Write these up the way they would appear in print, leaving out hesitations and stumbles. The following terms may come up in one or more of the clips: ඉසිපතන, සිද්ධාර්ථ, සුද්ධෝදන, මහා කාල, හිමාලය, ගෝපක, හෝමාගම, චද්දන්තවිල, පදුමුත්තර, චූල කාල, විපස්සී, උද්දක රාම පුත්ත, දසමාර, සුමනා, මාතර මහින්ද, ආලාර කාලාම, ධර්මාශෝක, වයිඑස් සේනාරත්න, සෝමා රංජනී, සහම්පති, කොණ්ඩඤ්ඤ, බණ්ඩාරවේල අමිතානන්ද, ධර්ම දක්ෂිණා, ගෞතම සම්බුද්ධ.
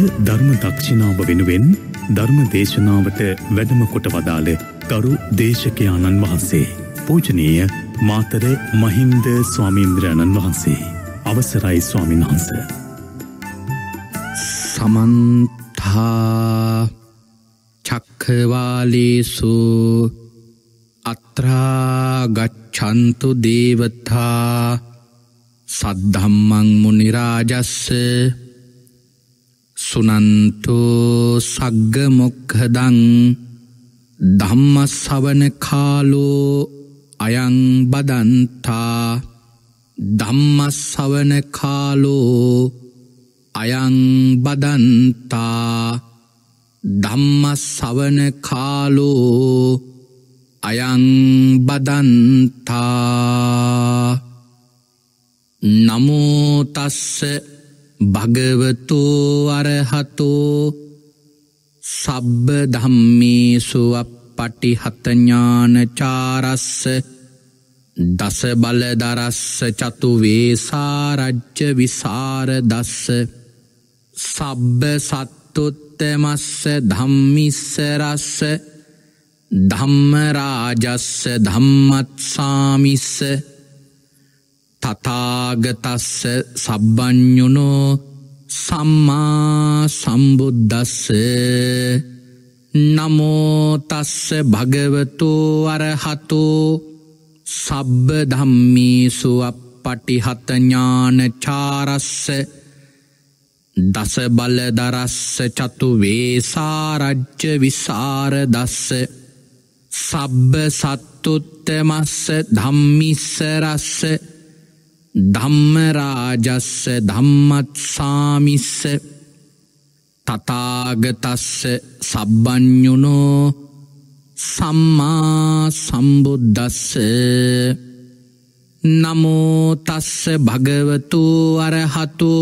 අද ධර්ම දක්ෂිනාව වෙනුවෙන් ධර්ම දේශනාවට වැඩම කොට වදාළ ගරු දේශකයාණන් වහන්සේ පූජනීය මාතර මහින්ද ස්වාමීන්ද්‍රයන්න් වහන්සේ අවසරයි ස්වාමීන් වහන්සේ. සමන්ත චක්ඛවාලේසු අත්‍රා ගච්ඡන්තු දේවතා සද්ධම්මං මුනි රාජස්ස सुनन्तु सग्ग मुक्खदं धम्म सवन कालो अयं बदन्ता धम्म सवन कालो अयं बदन्ता धम्म सवन कालो अयं बदन्ता नमो तस्से भगवतो अरहतो सब्ब धम्मेषु अपटिहत ज्ञानचारस्स दस बलधरस्स चतुवेसारज्ज विसारदस्स सब्ब सत्तुत्तमस्स धम्मिस्सरस्स धम्मराजस्स धम्मत्सामिस्स තථාගතස්ස සබ්බඤුනෝ සම්මා සම්බුද්දස්ස නමෝ තස්ස භගවතු අරහතෝ සබ්බ ධම්මේසු අපටිහත ඥානචාරස්ස දස බලදරස්ස චතු වේසාරජ්ජ විසරදස්ස සබ්බ සත්තුත්තමස්ස ධම්මිස්සරස්ස धम्मराजस्स धम्मत्सामिस्स तथागतस्स सब्बञ्ञुनो सम्मा सम्बुद्धस्स नमो तस्स भगवतो अरहतो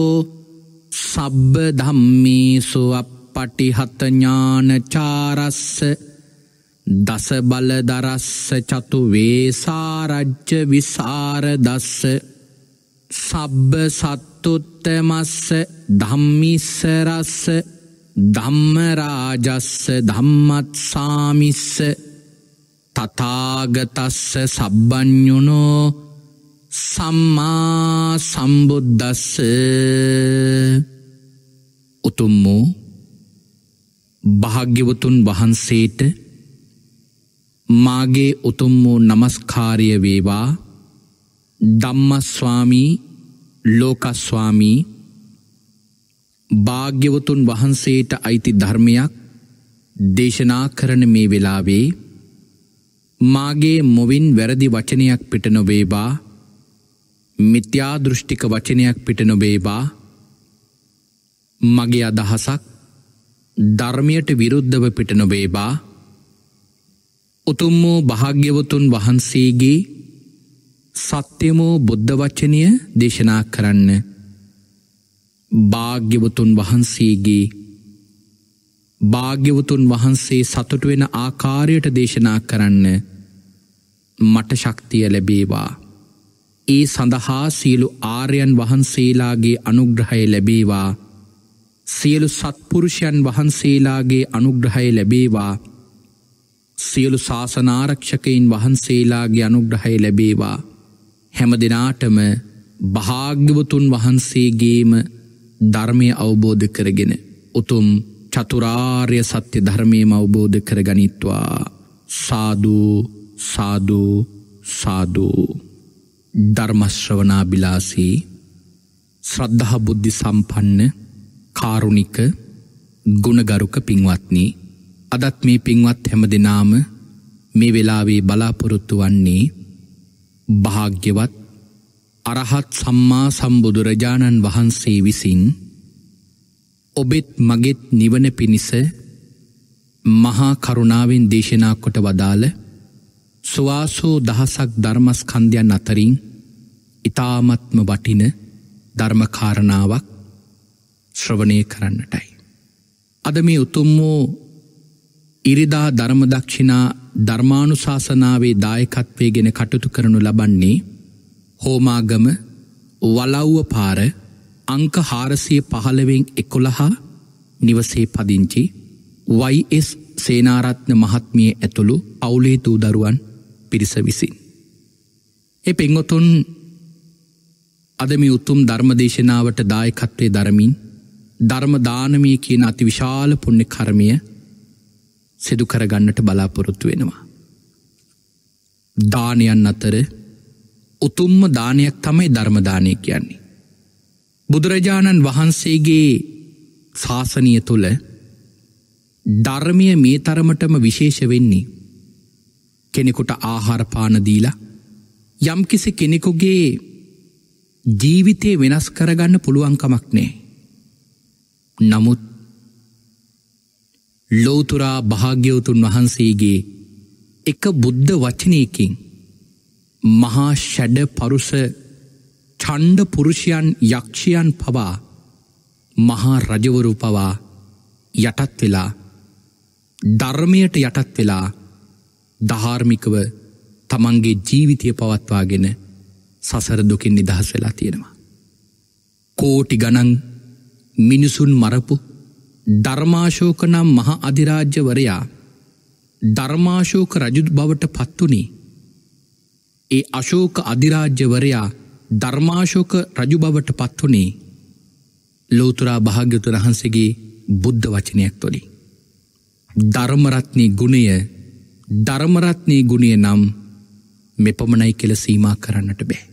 सब्ब धम्मेषु अपटिहत ज्ञानचारस्स दस बलधरस्स चतुवेसारज्ज विसारदस्स සබ්බ සත්තුත්තමස්ස ධම්මිස්සරස්ස ධම්මරාජස්ස ධම්මත්සාමිස්ස තථාගතස්ස සබ්බඤුනෝ සම්මා සම්බුද්දස්ස. උතුම් වූ භාග්‍යවතුන් වහන්සේට මාගේ උතුම් වූ නමස්කාරය වේවා. ධම්ම ස්වාමී ලෝක ස්වාමී භාග්‍යවතුන් වහන්සේට අයිති ධර්මයක් දේශනා කරන මේ වෙලාවේ මාගේ මොවින් වැරදි වචනයක් පිට නොවේවා, මිත්‍යා දෘෂ්ටික වචනයක් පිට නොවේවා, මගේ අදහසක් ධර්මයට විරුද්ධව පිට නොවේවා. උතුම් වූ භාග්‍යවතුන් වහන්සේගේ සත්‍යමෝ බුද්ධ වචනය දේශනා කරන්න භාග්‍යවතුන් වහන්සේගේ භාග්‍යවතුන් වහන්සේ සතුටු වෙන ආකාරයට දේශනා කරන්න මට ශක්තිය ලැබේවා. ඒ සඳහා සියලු ආර්යයන් වහන්සේලාගේ අනුග්‍රහය ලැබේවා. සියලු සත්පුරුෂයන් වහන්සේලාගේ අනුග්‍රහය ලැබේවා. සියලු ශාසනාරක්ෂකයින් වහන්සේලාගේ අනුග්‍රහය ලැබේවා. හැම දිනාටම භාග්‍යවතුන් වහන්සේගේම ධර්මය අවබෝධ කරගෙන උතුම් චතුරාර්ය සත්‍ය ධර්මයම අවබෝධ කරගනිත්වා. සාදු සාදු සාදු. ධර්ම ශ්‍රවණාබිලාසී ශ්‍රද්ධා බුද්ධි සම්පන්න කාරුණික ගුණගරුක පින්වත්නි, අදත් මේ පින්වත් හැම දිනාම මේ වෙලාවේ බලාපොරොත්තු වන්නේ භාග්‍යවත් අරහත් සම්මා සම්බුදුරජාණන් වහන්සේ විසින් ඔබෙත් මගෙත් නිවන පිණිස මහා කරුණාවෙන් දේශනා කොට වදාළ සුවාසෝ දහසක් ධර්මස්කන්ධයන් අතරින් ඊ타මත්ම වටින ධර්ම කාරණාවක් ශ්‍රවණය කරන්නටයි අද මේ උතුම් වූ ඉරිදා ධර්ම දක්ෂිනා ධර්මානුශාසනාවේ දායකත්වයේගෙන කටයුතු කරනු ලබන්නේ හෝමාගම වලව්ව පාර අංක 415 11 නිවසේ පදිංචි වයිඑස් සේනාරත්න මහත්මිය ඇතුළු අවුලේ දූ දරුවන් පිරිස විසින්. ඒ පින්වතුන් අද මේ උතුම් ධර්ම දේශනාවට දායකත්වයේ දරමින් ධර්ම දානමය කියන අති විශාල පුණ්‍ය කර්මය සිදු කර ගන්නට බලාපොරොත්තු වෙනවා. දානයන් අතර උතුම්ම දානයක් තමයි ධර්ම දානය කියන්නේ. බුදුරජාණන් වහන්සේගේ ශාසනය තුළ ධර්මය මේ තරමටම විශේෂ වෙන්නේ කෙනෙකුට ආහාර පාන දීලා යම්කිසි කෙනෙකුගේ ජීවිතේ වෙනස් කරගන්න පුළුවන් කමක් නැහැ. නමුත් ලෞතර භාග්‍යවතුන් වහන්සේගේ එක බුද්ධ වචනයකින් මහා ෂඩ පරුෂ ඡණ්ඩ පුරුෂයන් යක්ෂයන් පවා මහා රජවරු පවා යටත් වෙලා ධර්මයට යටත් වෙලා ධාර්මිකව තමන්ගේ ජීවිතය පවත්වාගෙන සසර දුකින් නිදහස් වෙලා තියෙනවා. කෝටි ගණන් මිනිසුන් මරපු ධර්මාශෝක නම් මහා අධිරාජ්‍යවරයා ධර්මාශෝක රජු බවට පත් වුණේ. ඒ අශෝක අධිරාජ්‍යවරයා ධර්මාශෝක රජු බවට පත් වුණේ ලෞතර භාග්‍යවතුන් වහන්සේගේ බුද්ධ වචනයක් තුළින්. ධර්මරත්නී ගුණය නම් මෙපමණයි කියලා සීමා කරන්නට බෑ.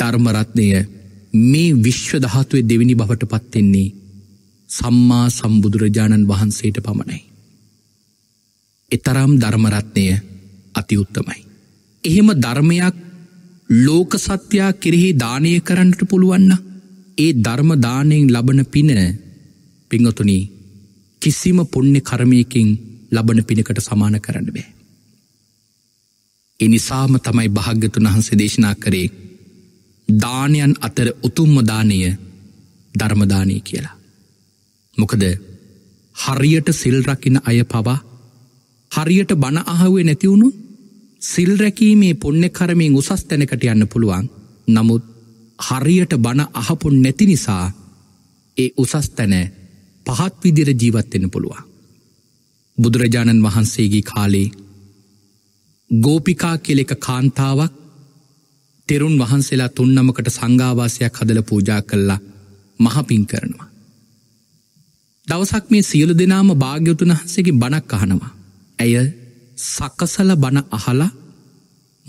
ධර්මරත්නය මේ විශ්ව ධාතුවේ දෙවෙනි බවට පත් වෙන්නේ සම්මා සම්බුදුරජාණන් වහන්සේට පමණයි. එතරම් ධර්මරත්නය අති උත්තමයි. එහෙම ධර්මයක් ලෝක සත්‍යය කෙරෙහි දානය කරන්නට පුළුවන් නම් ඒ ධර්ම දාණයෙන් ලබන පින පින්වතුනි කිසිම පුණ්‍ය කර්මයකින් ලබන පිනකට සමාන කරන්න බෑ. ඒ නිසාම තමයි භාග්‍යවතුන් වහන්සේ දේශනා කරේ දානයන් අතර උතුම්ම දානය ධර්ම දානය කියලා. මොකද හරියට සිල් රකින්න අය පවා හරියට බණ අහුවේ නැති වුණු සිල් රැකීමේ පුණ්‍ය කර්මයෙන් උසස් තැනකට යන්න පුළුවන්. නමුත් හරියට බණ අහපු නැති නිසා ඒ උසස් තැන පහත් විදිහට ජීවත් වෙන්න පුළුවන්. බුදුරජාණන් වහන්සේගේ කාලේ ගෝපිකා කියලා එක කාන්තාවක් තෙරුන් වහන්සේලා 3 නමකට සංඝාවාසයක් හදලා පූජා කළා මහ පිං කරනවා. දවසක් මේ සියලු දෙනාම භාග්‍යවතුන් වහන්සේගේ බණක් අහනවා. ඇය සකසල බණ අහලා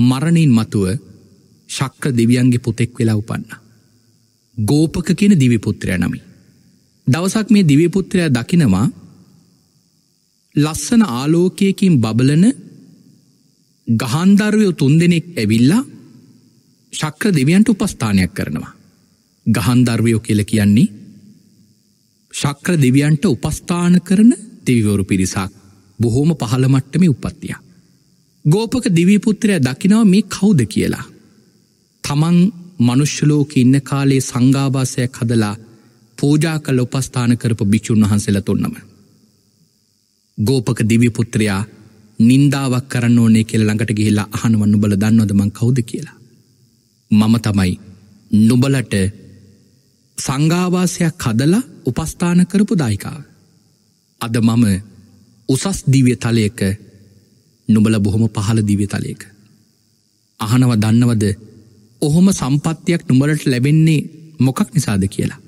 මරණින් මතුව ශක්‍ර දෙවියන්ගේ පුතෙක් වෙලා උපන්නා. ගෝපක කියන දිව්‍ය පුත්‍රයා නමි. දවසක් මේ දිව්‍ය පුත්‍රයා දකිනවා ලස්සන ආලෝකයකින් බබලන ගහන්දරුවෝ 3 දෙනෙක් ඇවිල්ලා ශක්‍ර දෙවියන්ට උපස්ථානයක් කරනවා. ගහන්දරුවෝ කියලා කියන්නේ ශක්‍ර දෙවියන්ට උපස්ථාන කරන දෙවිවරු පිරිසක්. බොහෝම පහළ මට්ටමේ උප්පත්තිය. ගෝපක දිව්‍ය පුත්‍රයා දකිනවා මේ කවුද කියලා. තමන් මනුෂ්‍ය ලෝකේ ඉන්න කාලේ සංඝාවාසයක් හදලා පූජා කළ උපස්ථාන කරපු භික්ෂුන් වහන්සේලා 3 නම. ගෝපක දිව්‍ය පුත්‍රයා නින්දාවක් කරන්න ඕනේ කියලා ළඟට ගිහිල්ලා අහනවා නුඹලා දන්නවද මං කවුද කියලා. මම තමයි නුඹලට සංඝාවාසයක් හදලා උපස්ථාන කරපු දායකයා. අද මම උසස් දිව්‍ය තලයක නුඹලා බොහොම පහළ දිව්‍ය තලයක. අහනව දන්නවද ඔහොම සම්පත්තියක් නුඹලට ලැබෙන්නේ මොකක් නිසාද කියලා.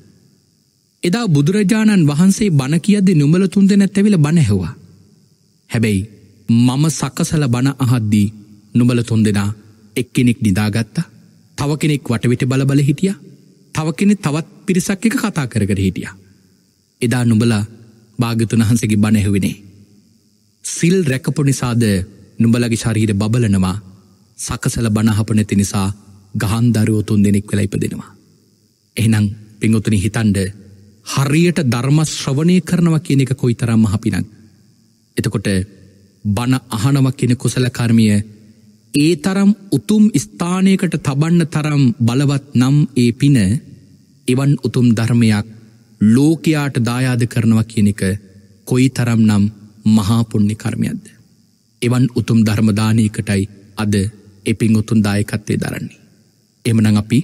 එදා බුදුරජාණන් වහන්සේ බණ කියද්දී නුඹලා 3 දෙනෙක් ඇවිල්ලා බණ ඇහුවා. හැබැයි මම සකසල බණ අහද්දී නුඹලා 3 දෙනා එක්කෙනෙක් නිදාගත්තා. තව කෙනෙක් වටවිට බලබල හිටියා. තව කෙනෙක් තවත් පිරිසක් එක්ක කතා කර කර හිටියා. එදා නුඹලා භාග්‍යවතුන් වහන්සේගේ බණ ඇහුවේ සිල් රැකපු නිසාද නුඹලගේ ශරීර බබලනවා සකසල බණහප නැති නිසා ගහන්දරුවෝ 3 දෙනෙක් වෙලා ඉපදෙනවා. එහෙනම් පින්වතුනි හිතන්න හරියට ධර්ම ශ්‍රවණය කරනවා කියන එක කොයිතරම් මහ පිනක්ද. එතකොට බණ අහනවා කියන කුසල කර්මය ඒ තරම් උතුම් ස්ථානයකට තබන්න තරම් බලවත් නම් ඒ පින එවන් උතුම් ධර්මයක් ලෝකයාට දායාද කරනවා කියන එක කොයිතරම් නම් මහා පුණ්‍ය කර්මයක්ද. එවන් උතුම් ධර්ම දානයකටයි අද එපින් උතුම් දායකත්වයේ දරන්නේ. එමනම් අපි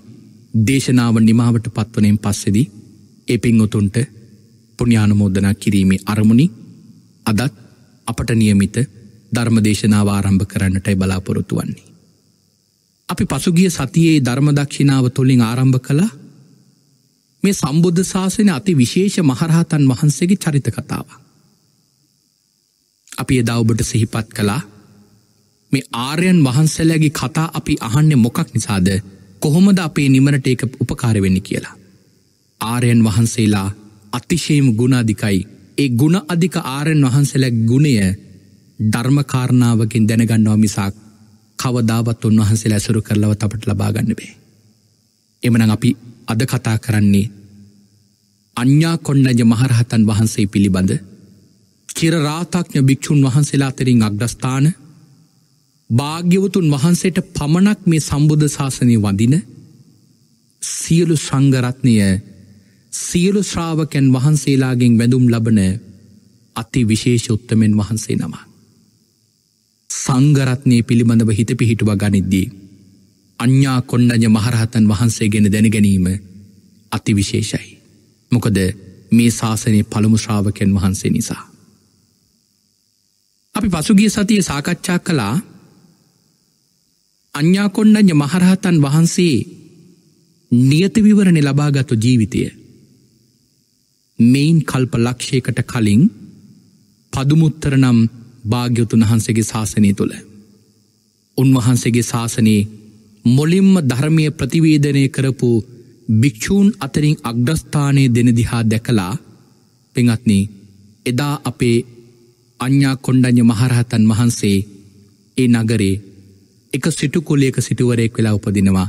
දේශනාව නිමාවට පත්වනෙන් පස්සේදී එපින් උතුම්ට පුණ්‍යානුමෝදනා කිරීමේ අරමුණි අදත් අපට નિયમિત ධර්මදේශනාව ආරම්භ කරන්නටයි බලාපොරොත්තු වෙන්නේ. අපි පසුගිය සතියේ ධර්ම දක්ෂිනාව තුලින් ආරම්භ කළ මේ සම්බුද්ධ ශාසනයේ අති විශේෂ මහරහතන් වහන්සේගේ චරිත කතාව. අපි එදා ඔබට සිහිපත් කළා මේ ආර්යයන් වහන්සේලාගේ කතා අපි අහන්නේ මොකක් නිසාද? කොහොමද අපේ නිවනට ඒක උපකාර වෙන්නේ කියලා. ආර්යයන් වහන්සේලා අතිශයින් ගුණාධිකයි. ඒ ගුණ අධික ආර්යයන් වහන්සේලාගේ ගුණය ධර්ම කාරණාවකින් දැනගන්නවා මිසක් කවදාවත් උන්වහන්සේලා අසුර කරලවත් අපට ලබා ගන්න බෑ. එමනම් අපි අද කතා කරන්නේ අඤ්ඤා කොණ්ඩඤ්ඤ මහරහතන් වහන්සේ පිළිබඳ චිර රාතඥ භික්ෂුන් වහන්සේලා අතරින් අග්‍රස්ථාන භාග්‍යවතුන් වහන්සේට පමණක් මේ සම්බුද්ධ ශාසනය වඳින සියලු සංඝ රත්නය සියලු ශ්‍රාවකයන් වහන්සේලාගෙන් වැඳුම් ලබන අති විශේෂ උත්තමයන් වහන්සේ නමක්. සංඝරත්නය පිළිබඳව හිත පිහිටුව ගනිද්දී අඤ්ඤා කොණ්ඩඤ්ඤ මහරහතන් වහන්සේ ගැන දැන ගැනීම අති විශේෂයි. මොකද මේ ශාසනයේ පළමු ශ්‍රාවකයන් වහන්සේ නිසා. අපි පසුගිය සතියේ සාකච්ඡා කළා අඤ්ඤා කොණ්ඩඤ්ඤ මහරහතන් වහන්සේ නියත විවරණ ලබාගත් ජීවිතය මේන් කල්ප ලක්ෂයකට කලින් පදුමුත්තර නම් භාග්‍යවතුන් වහන්සේගේ ශාසනය තුළ. උන්වහන්සේගේ ශාසනයේ මුලින්ම ධර්මයේ ප්‍රතිවේදනය කරපු භික්ෂූන් අතරින් අග්‍රස්ථානයේ දෙන දිහා දැකලා පින්වත්නි එදා අපේ අඤ්ඤා කොණ්ඩඤ්ඤ මහරහතන් වහන්සේ ඒ නගරේ එක සිටු කුලයක සිටුවරයෙක් වෙලා උපදිනවා.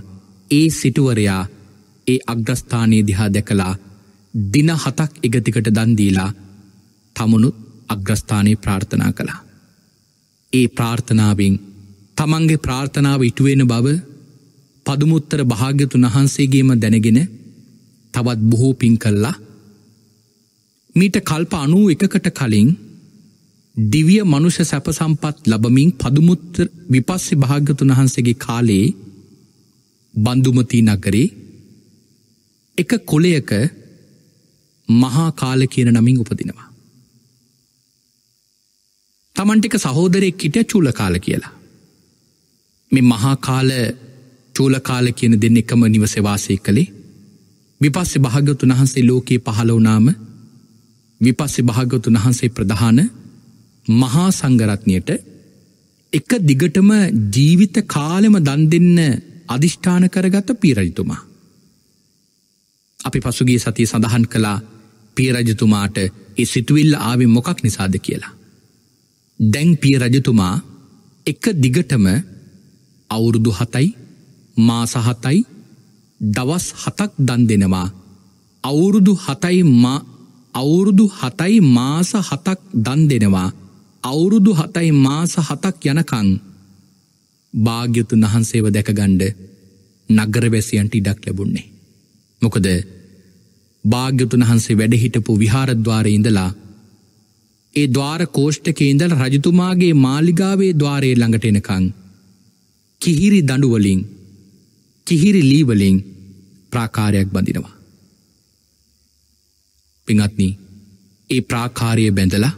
ඒ සිටුවරයා ඒ අග්‍රස්ථානයේ දිහා දැකලා දින 7ක් එක දිගට දන් දීලා තමනුත් අග්‍රස්ථානයේ ප්‍රාර්ථනා කළා. ඒ ප්‍රාර්ථනාවෙන් තමන්ගේ ප්‍රාර්ථනාව ඉටු වෙන බව පදුමුත්තර භාග්‍යතුන් වහන්සේගේම දැනගෙන තවත් බොහෝ පින් කළා. මීට කල්ප 91කට කලින් දිව්‍ය මනුෂ්‍ය සැප සම්පත් ලැබමින් පදුමුත්තර විපස්සී භාග්‍යතුන් වහන්සේගේ කාලේ බන්දුමති නගරේ එක කුලයක මහා කාල කියන නමින් උපදිනවා. තමන්ටික සහෝදරයෙක් හිටිය චූලකාල කියලා. මේ මහා කාල චූලකාල කියන දෙන්න එකම නිවසේ වාසය කළේ. විපස්සී භාග්‍යවතුන් වහන්සේ ලෝකේ පහළ වුණාම විපස්සී භාග්‍යවතුන් වහන්සේ ප්‍රධාන මහා සංඝරත්නයට එක දිගටම ජීවිත කාලෙම දන් දෙන්න අදිෂ්ඨාන කරගත පියරජතුමා. අපි පසුගිය සතියේ සඳහන් කළා පියරජතුමාට ඒ සිතුවිල්ල ආවේ මොකක් නිසාද කියලා. දැන් පිය රජතුමා එක දිගටම අවුරුදු 7යි මාස 7යි දවස් 7ක් දන් දෙනවා. අවුරුදු 7යි මාස 7ක් දන් දෙනවා. අවුරුදු 7යි මාස 7ක් යනකම් භාග්‍යතුන් වහන්සේව දැකගන්න නගරවැසියන්ට ඉඩක් ලැබුණේ. මොකද භාග්‍යතුන් වහන්සේ වැඩ හිටපු විහාරද්වාරයේ ඉඳලා ඒ ද්වාර කෝෂ්ඨකේ ඉඳල් රජතුමාගේ මාලිගාවේ ද්වාරයේ ළඟට එනකන් කිහිරි දඬු වලින් කිහිරි ලී වලින් ප්‍රාකාරයක් බඳිනවා. පින්වත්නි ඒ ප්‍රාකාරය බැඳලා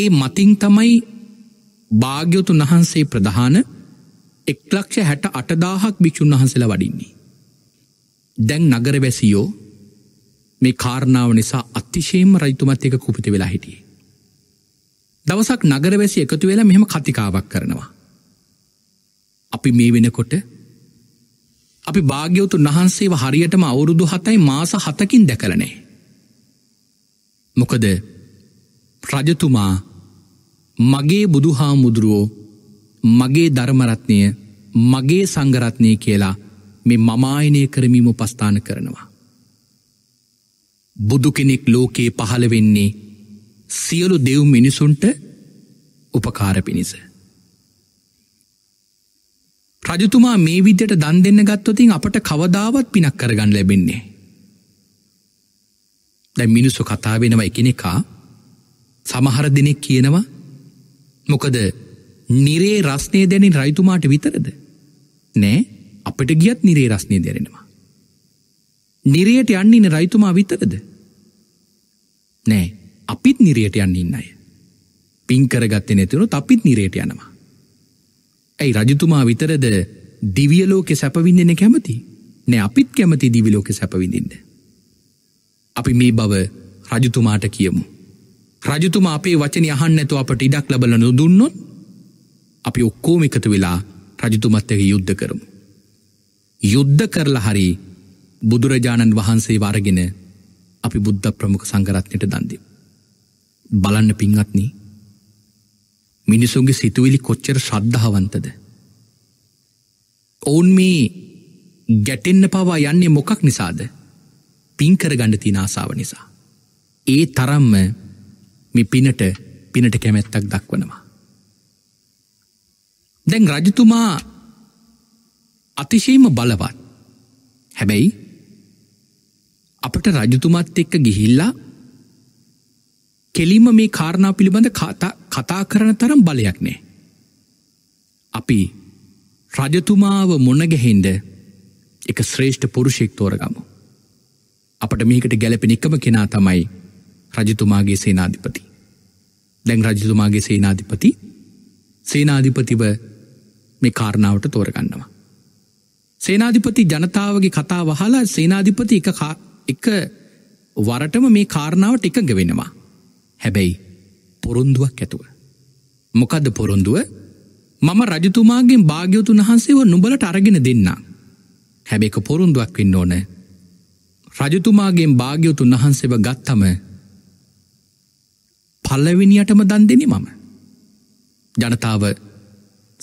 ඒ මතින් තමයි භාග්‍යවතුන් වහන්සේ ප්‍රධාන 1,68,000ක් භික්ෂුන් වහන්සේලා වඩින්නේ. දැන් නගරවැසියෝ මේ කාරණාව නිසා අතිශයින්ම රජතුමත් එක්ක කුපිත වෙලා හිටියේ. දවසක් නගරවැසි එකතු වෙලා මෙහෙම කතිකාවක් කරනවා. අපි මේ වෙනකොට අපි භාග්‍යවතුන් වහන්සේව හරියටම අවුරුදු 7යි මාස 7කින් දැකලා නැහැ. මොකද රජතුමා මගේ බුදුහාමුදුරුවෝ මගේ ධර්ම රත්නය මගේ සංඝ රත්නය කියලා මේ මමායනය කරමින් උපස්ථාන කරනවා. බුදු කෙනෙක් ලෝකේ පහළ වෙන්නේ සියලු දෙව් මිනිසුන්ට උපකාර පිණිස. රජතුමා මේ විදියට දන් දෙන්න ගත්තොතින් අපට කවදාවත් පිනක් කරගන්න ලැබෙන්නේ. දැන් මිනිස්සු කතා වෙනවා එකිනෙකා. සමහර දිනෙක කියනවා මොකද නිරේ රස්නේ දැනෙන රජතුමාට විතරද? නෑ අපිට ගියත් නිරේ රස්නේ දැනෙනවා. නිරයට යන්නේ රයිතුමා විතරද? නෑ අපිත් නිරයට යන්න ඉන්න අය. පින් කරගත්තේ නැතිනොත් අපිත් නිරයට යනවා. ඇයි රජතුමා විතරද දිව්‍ය ලෝකේ සැප විඳින්න කැමති? නෑ අපිත් කැමති දිව්‍ය ලෝකේ සැප විඳින්න. අපි මේ බව රජතුමාට කියමු. රජතුමා අපේ වචනේ අහන්න නැතුව අපට ඉඩක් ලැබලා නොදුන්නොත් අපි ඔක්කොම එකතු වෙලා රජතුමත් එක්ක යුද්ධ කරමු. යුද්ධ කරලා හරි බුදුරජාණන් වහන්සේ වරගෙන අපි බුද්ධ ප්‍රමුඛ සංඝරත්නයට දන් දෙමු. බලන්න පින්වත්නි, මිනිසුන්ගේ සිතුවිලි කොච්චර ශ්‍රද්ධාවන්තද? ඔවුන් මේ ගැටෙන්න පවා යන්නේ මොකක් නිසාද? පින් කරගන්න තියෙන ආසාව නිසා. ඒ තරම්ම මේ පිනට කැමැත්තක් දක්වනවා. දැන් රජතුමා අතිශයම බලවත්. හැබැයි අපට රජතුමාත් එක්ක ගිහිල්ලා කෙලින්ම මේ කාරණා පිළිබඳ කතා කරන තරම් බලයක් නෑ. අපි රජතුමාව මුණගැහෙන්න එක ශ්‍රේෂ්ඨ පුරුෂයෙක් තෝරගමු. අපට මේකට ගැලපෙන එකම කෙනා තමයි රජතුමාගේ සේනාධිපති. දැන් රජතුමාගේ සේනාධිපතිව මේ කාරණාවට තෝරගන්නවා. සේනාධිපති ජනතාවගේ කතාව අහලා සේනාධිපති එක වරටම මේ කාරණාවට එකඟ වෙනවා. හැබැයි පොරොන්දුවක් ඇතුව. මොකද්ද පොරොන්දුව? මම රජතුමාගෙන් භාග්‍යවතුන් වහන්සේව නුඹලට අරගෙන දෙන්නම්. හැබැයි ඒක පොරොන්දුවක් වෙන්න ඕන. රජතුමාගෙන් භාග්‍යවතුන් වහන්සේව ගත්තම පළවෙනියටම දන් දෙන්නේ මම. ජනතාව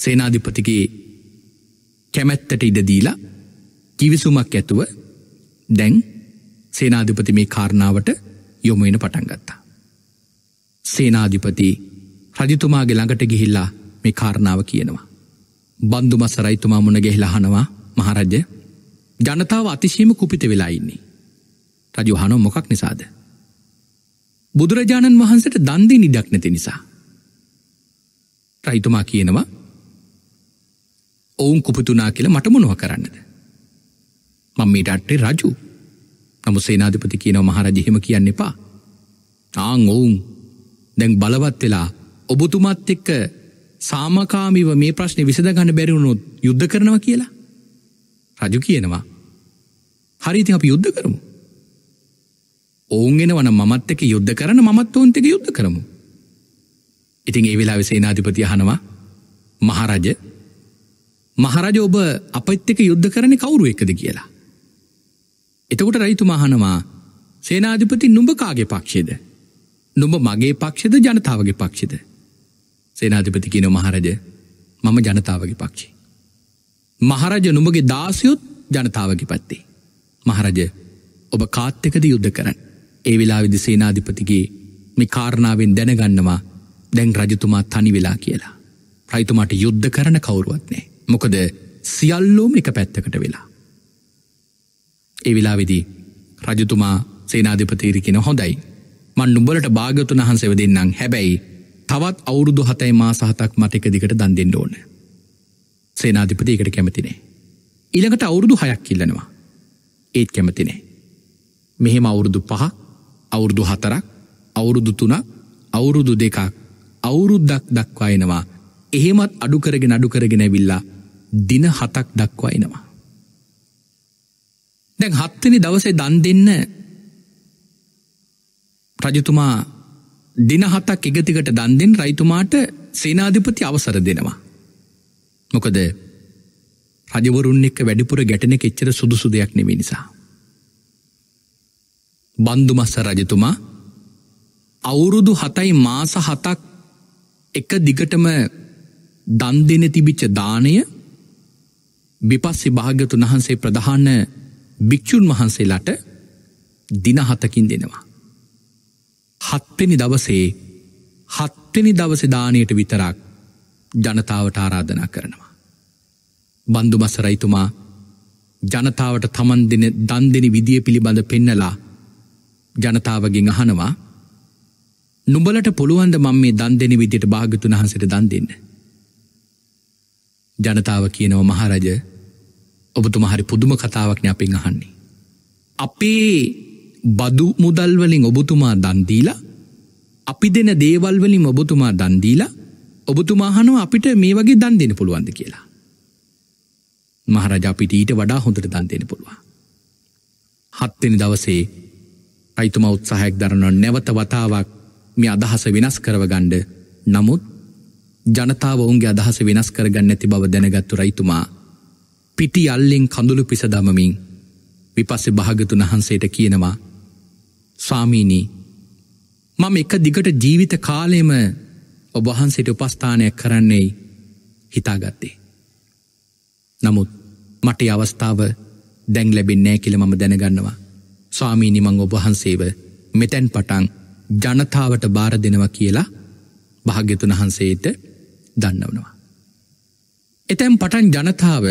සේනාධිපතිගේ කැමැත්තට ඉඩ දීලා කිවිසුමක් ඇතුව දැන් සේනාධිපති මේ කාරණාවට යොමු වෙන පටන් ගත්තා. සේනාධිපති රජතුමාගේ ළඟට ගිහිල්ලා මේ කාරණාව කියනවා. බන්දුමස්ස රජතුමා මුණ ගැහිලා අහනවා, මහරජය, ජනතාව අතිශයම කුපිත වෙලා ඉන්නේ. රජු අහනවා, මොකක් නිසාද? බුදුරජාණන් වහන්සේට දන් දෙන්න ඉඩක් නැති නිසා. රජතුමා කියනවා, ඔවුන් කුපිතුනා කියලා මට මොනවා කරන්නද? මම මේ රටේ රජු. නමුත් සේනාධිපති කියනවා, මහරජ, එහෙම කියන්න එපා. ආන් ඔවුන් දැන් බලවත් වෙලා ඔබතුමාත් එක්ක සාමකාමීව මේ ප්‍රශ්නේ විසඳගන්න බැරි වුණොත් යුද්ධ කරනවා කියලා. රජු කියනවා, හරි, ඉතින් අපි යුද්ධ කරමු. ඔවුන් එනවා නම් මමත් එක්ක යුද්ධ කරන, මමත් ඔවුන්ත් එක්ක යුද්ධ කරමු. ඉතින් ඒ වෙලාවේ සේනාධිපති අහනවා, මහරජ, ඔබ අපිත් එක්ක යුද්ධ කරන්නේ කවුරු එක්කද කියලා. එතකොට රජතුමා අහනවා, සේනාධිපති, නුඹ කාගේ පක්ෂේද? නුඹ මගේ පක්ෂේද ජනතාවගේ පක්ෂේද? සේනාධිපති කියනවා, මහරජ, මම ජනතාවගේ පක්ෂේ. මහරජ, නුඹගේ දාසියොත් ජනතාවගේ පැත්තේ. මහරජ, ඔබ කාත් එක්කද යුද්ධ කරන්නේ? ඒ වෙලාවේදී සේනාධිපතිගේ මේ කාරණාවෙන් දැනගන්නවා දැන් රජතුමා තනි වෙලා කියලා. රජතුමාට යුද්ධ කරන කවුරුවත් නැහැ. මොකද සියල්ලෝම එක පැත්තකට වෙලා. ඒ වෙලාවේදී රජතුමා සේනාධිපතිට කියනවා, හොඳයි, මන් නුඹලට භාග්‍යවතුන් වහන්සේව දෙන්නම්. හැබැයි තවත් අවුරුදු 7 මාස 7ක් මට එක දිගට දන් දෙන්න ඕන. සේනාධිපති ඒකට කැමති නෑ. ඊළඟට අවුරුදු 6ක් ඉල්ලනවා. ඒත් කැමති නෑ. මෙහෙම අවුරුදු 5ක්, අවුරුදු 4ක්, අවුරුදු 3ක්, අවුරුදු 2ක්, අවුරුද්දක් දක්වා එනවා. එහෙමත් අඩු කරගෙන ඇවිල්ලා දින 7ක් දක්වා එනවා. දැන් 7 වෙනි දවසේ දන් දෙන්න රජතුමා දින 7ක් එකතිකට දන් දෙන්න රජතුමාට සේනාධිපති අවසර දෙනවා. මොකද රජවරුන් එක්ක වැඩිපුර ගැටෙන එක එච්චර සුදුසු දෙයක් නෙවෙයි නිසා. බන්දුමස්ස රජතුමා අවුරුදු 7යි මාස 7ක් එක දිගටම දන් දෙන තිබිච්ච දාණය විපස්සී භාග්‍යවතුන් වහන්සේ ප්‍රධාන භික්ෂුන් වහන්සේලාට දින 7කින් දෙනවා. 7 වෙනි දවසේ දාණයට විතරක් ජනතාවට ආරාධනා කරනවා. බන්දුමස්ස රජතුමා ජනතාවට තමන් දෙන දන් දෙන විදිය පිළිබඳ පෙන්නලා ජනතාවගෙන් අහනවා, නුඹලට පුළුවන්ද මම මේ දන් දෙන විදියට භාග්‍යවතුන් වහන්සේට දන් දෙන්න? ජනතාව කියනවා, මහරජ, ඔබතුමා හරි පුදුම කතාවක් නේ අපෙන් අහන්නේ. අපේ බදු මුදල් වලින් ඔබතුමා දන් දීලා අපි දෙන දේවල් වලින් ඔබතුමා දන් දීලා ඔබතුමා අහනවා අපිට මේ වගේ දන් දෙන්න පුළුවන්ද කියලා. මහරජා අපිට ඊට වඩා හොඳට දන් දෙන්න පුළුවන්. හත් වෙනි දවසේ රයිතුමා උත්සාහයක් දරනවා නැවත වතාවක් මේ අදහස වෙනස් කරවගන්න. නමුත් ජනතාව ඔවුන්ගේ අදහස වෙනස් කරගන්න නැති බව දැනගත්තු රයිතුමා පිටි අල්ලෙන් කඳුළු පිස දමමින් විපස්සේ භාගතුන් වහන්සේට කියනවා, ස්වාමීනි, මම එක දිගට ජීවිත කාලෙම ඔබ වහන්සේට උපස්ථානයක් කරන්නයි හිතාගත්තේ. නමුත් මට ඒ අවස්ථාව දැන් ලැබෙන්නේ නැහැ කියලා මම දැනගන්නවා. ස්වාමීනි, මම ඔබ වහන්සේව මෙතෙන් පටන් ජනතාවට බාර දෙනවා කියලා භාග්‍යතුන් වහන්සේට දන්වනවා. එතෙන් පටන් ජනතාව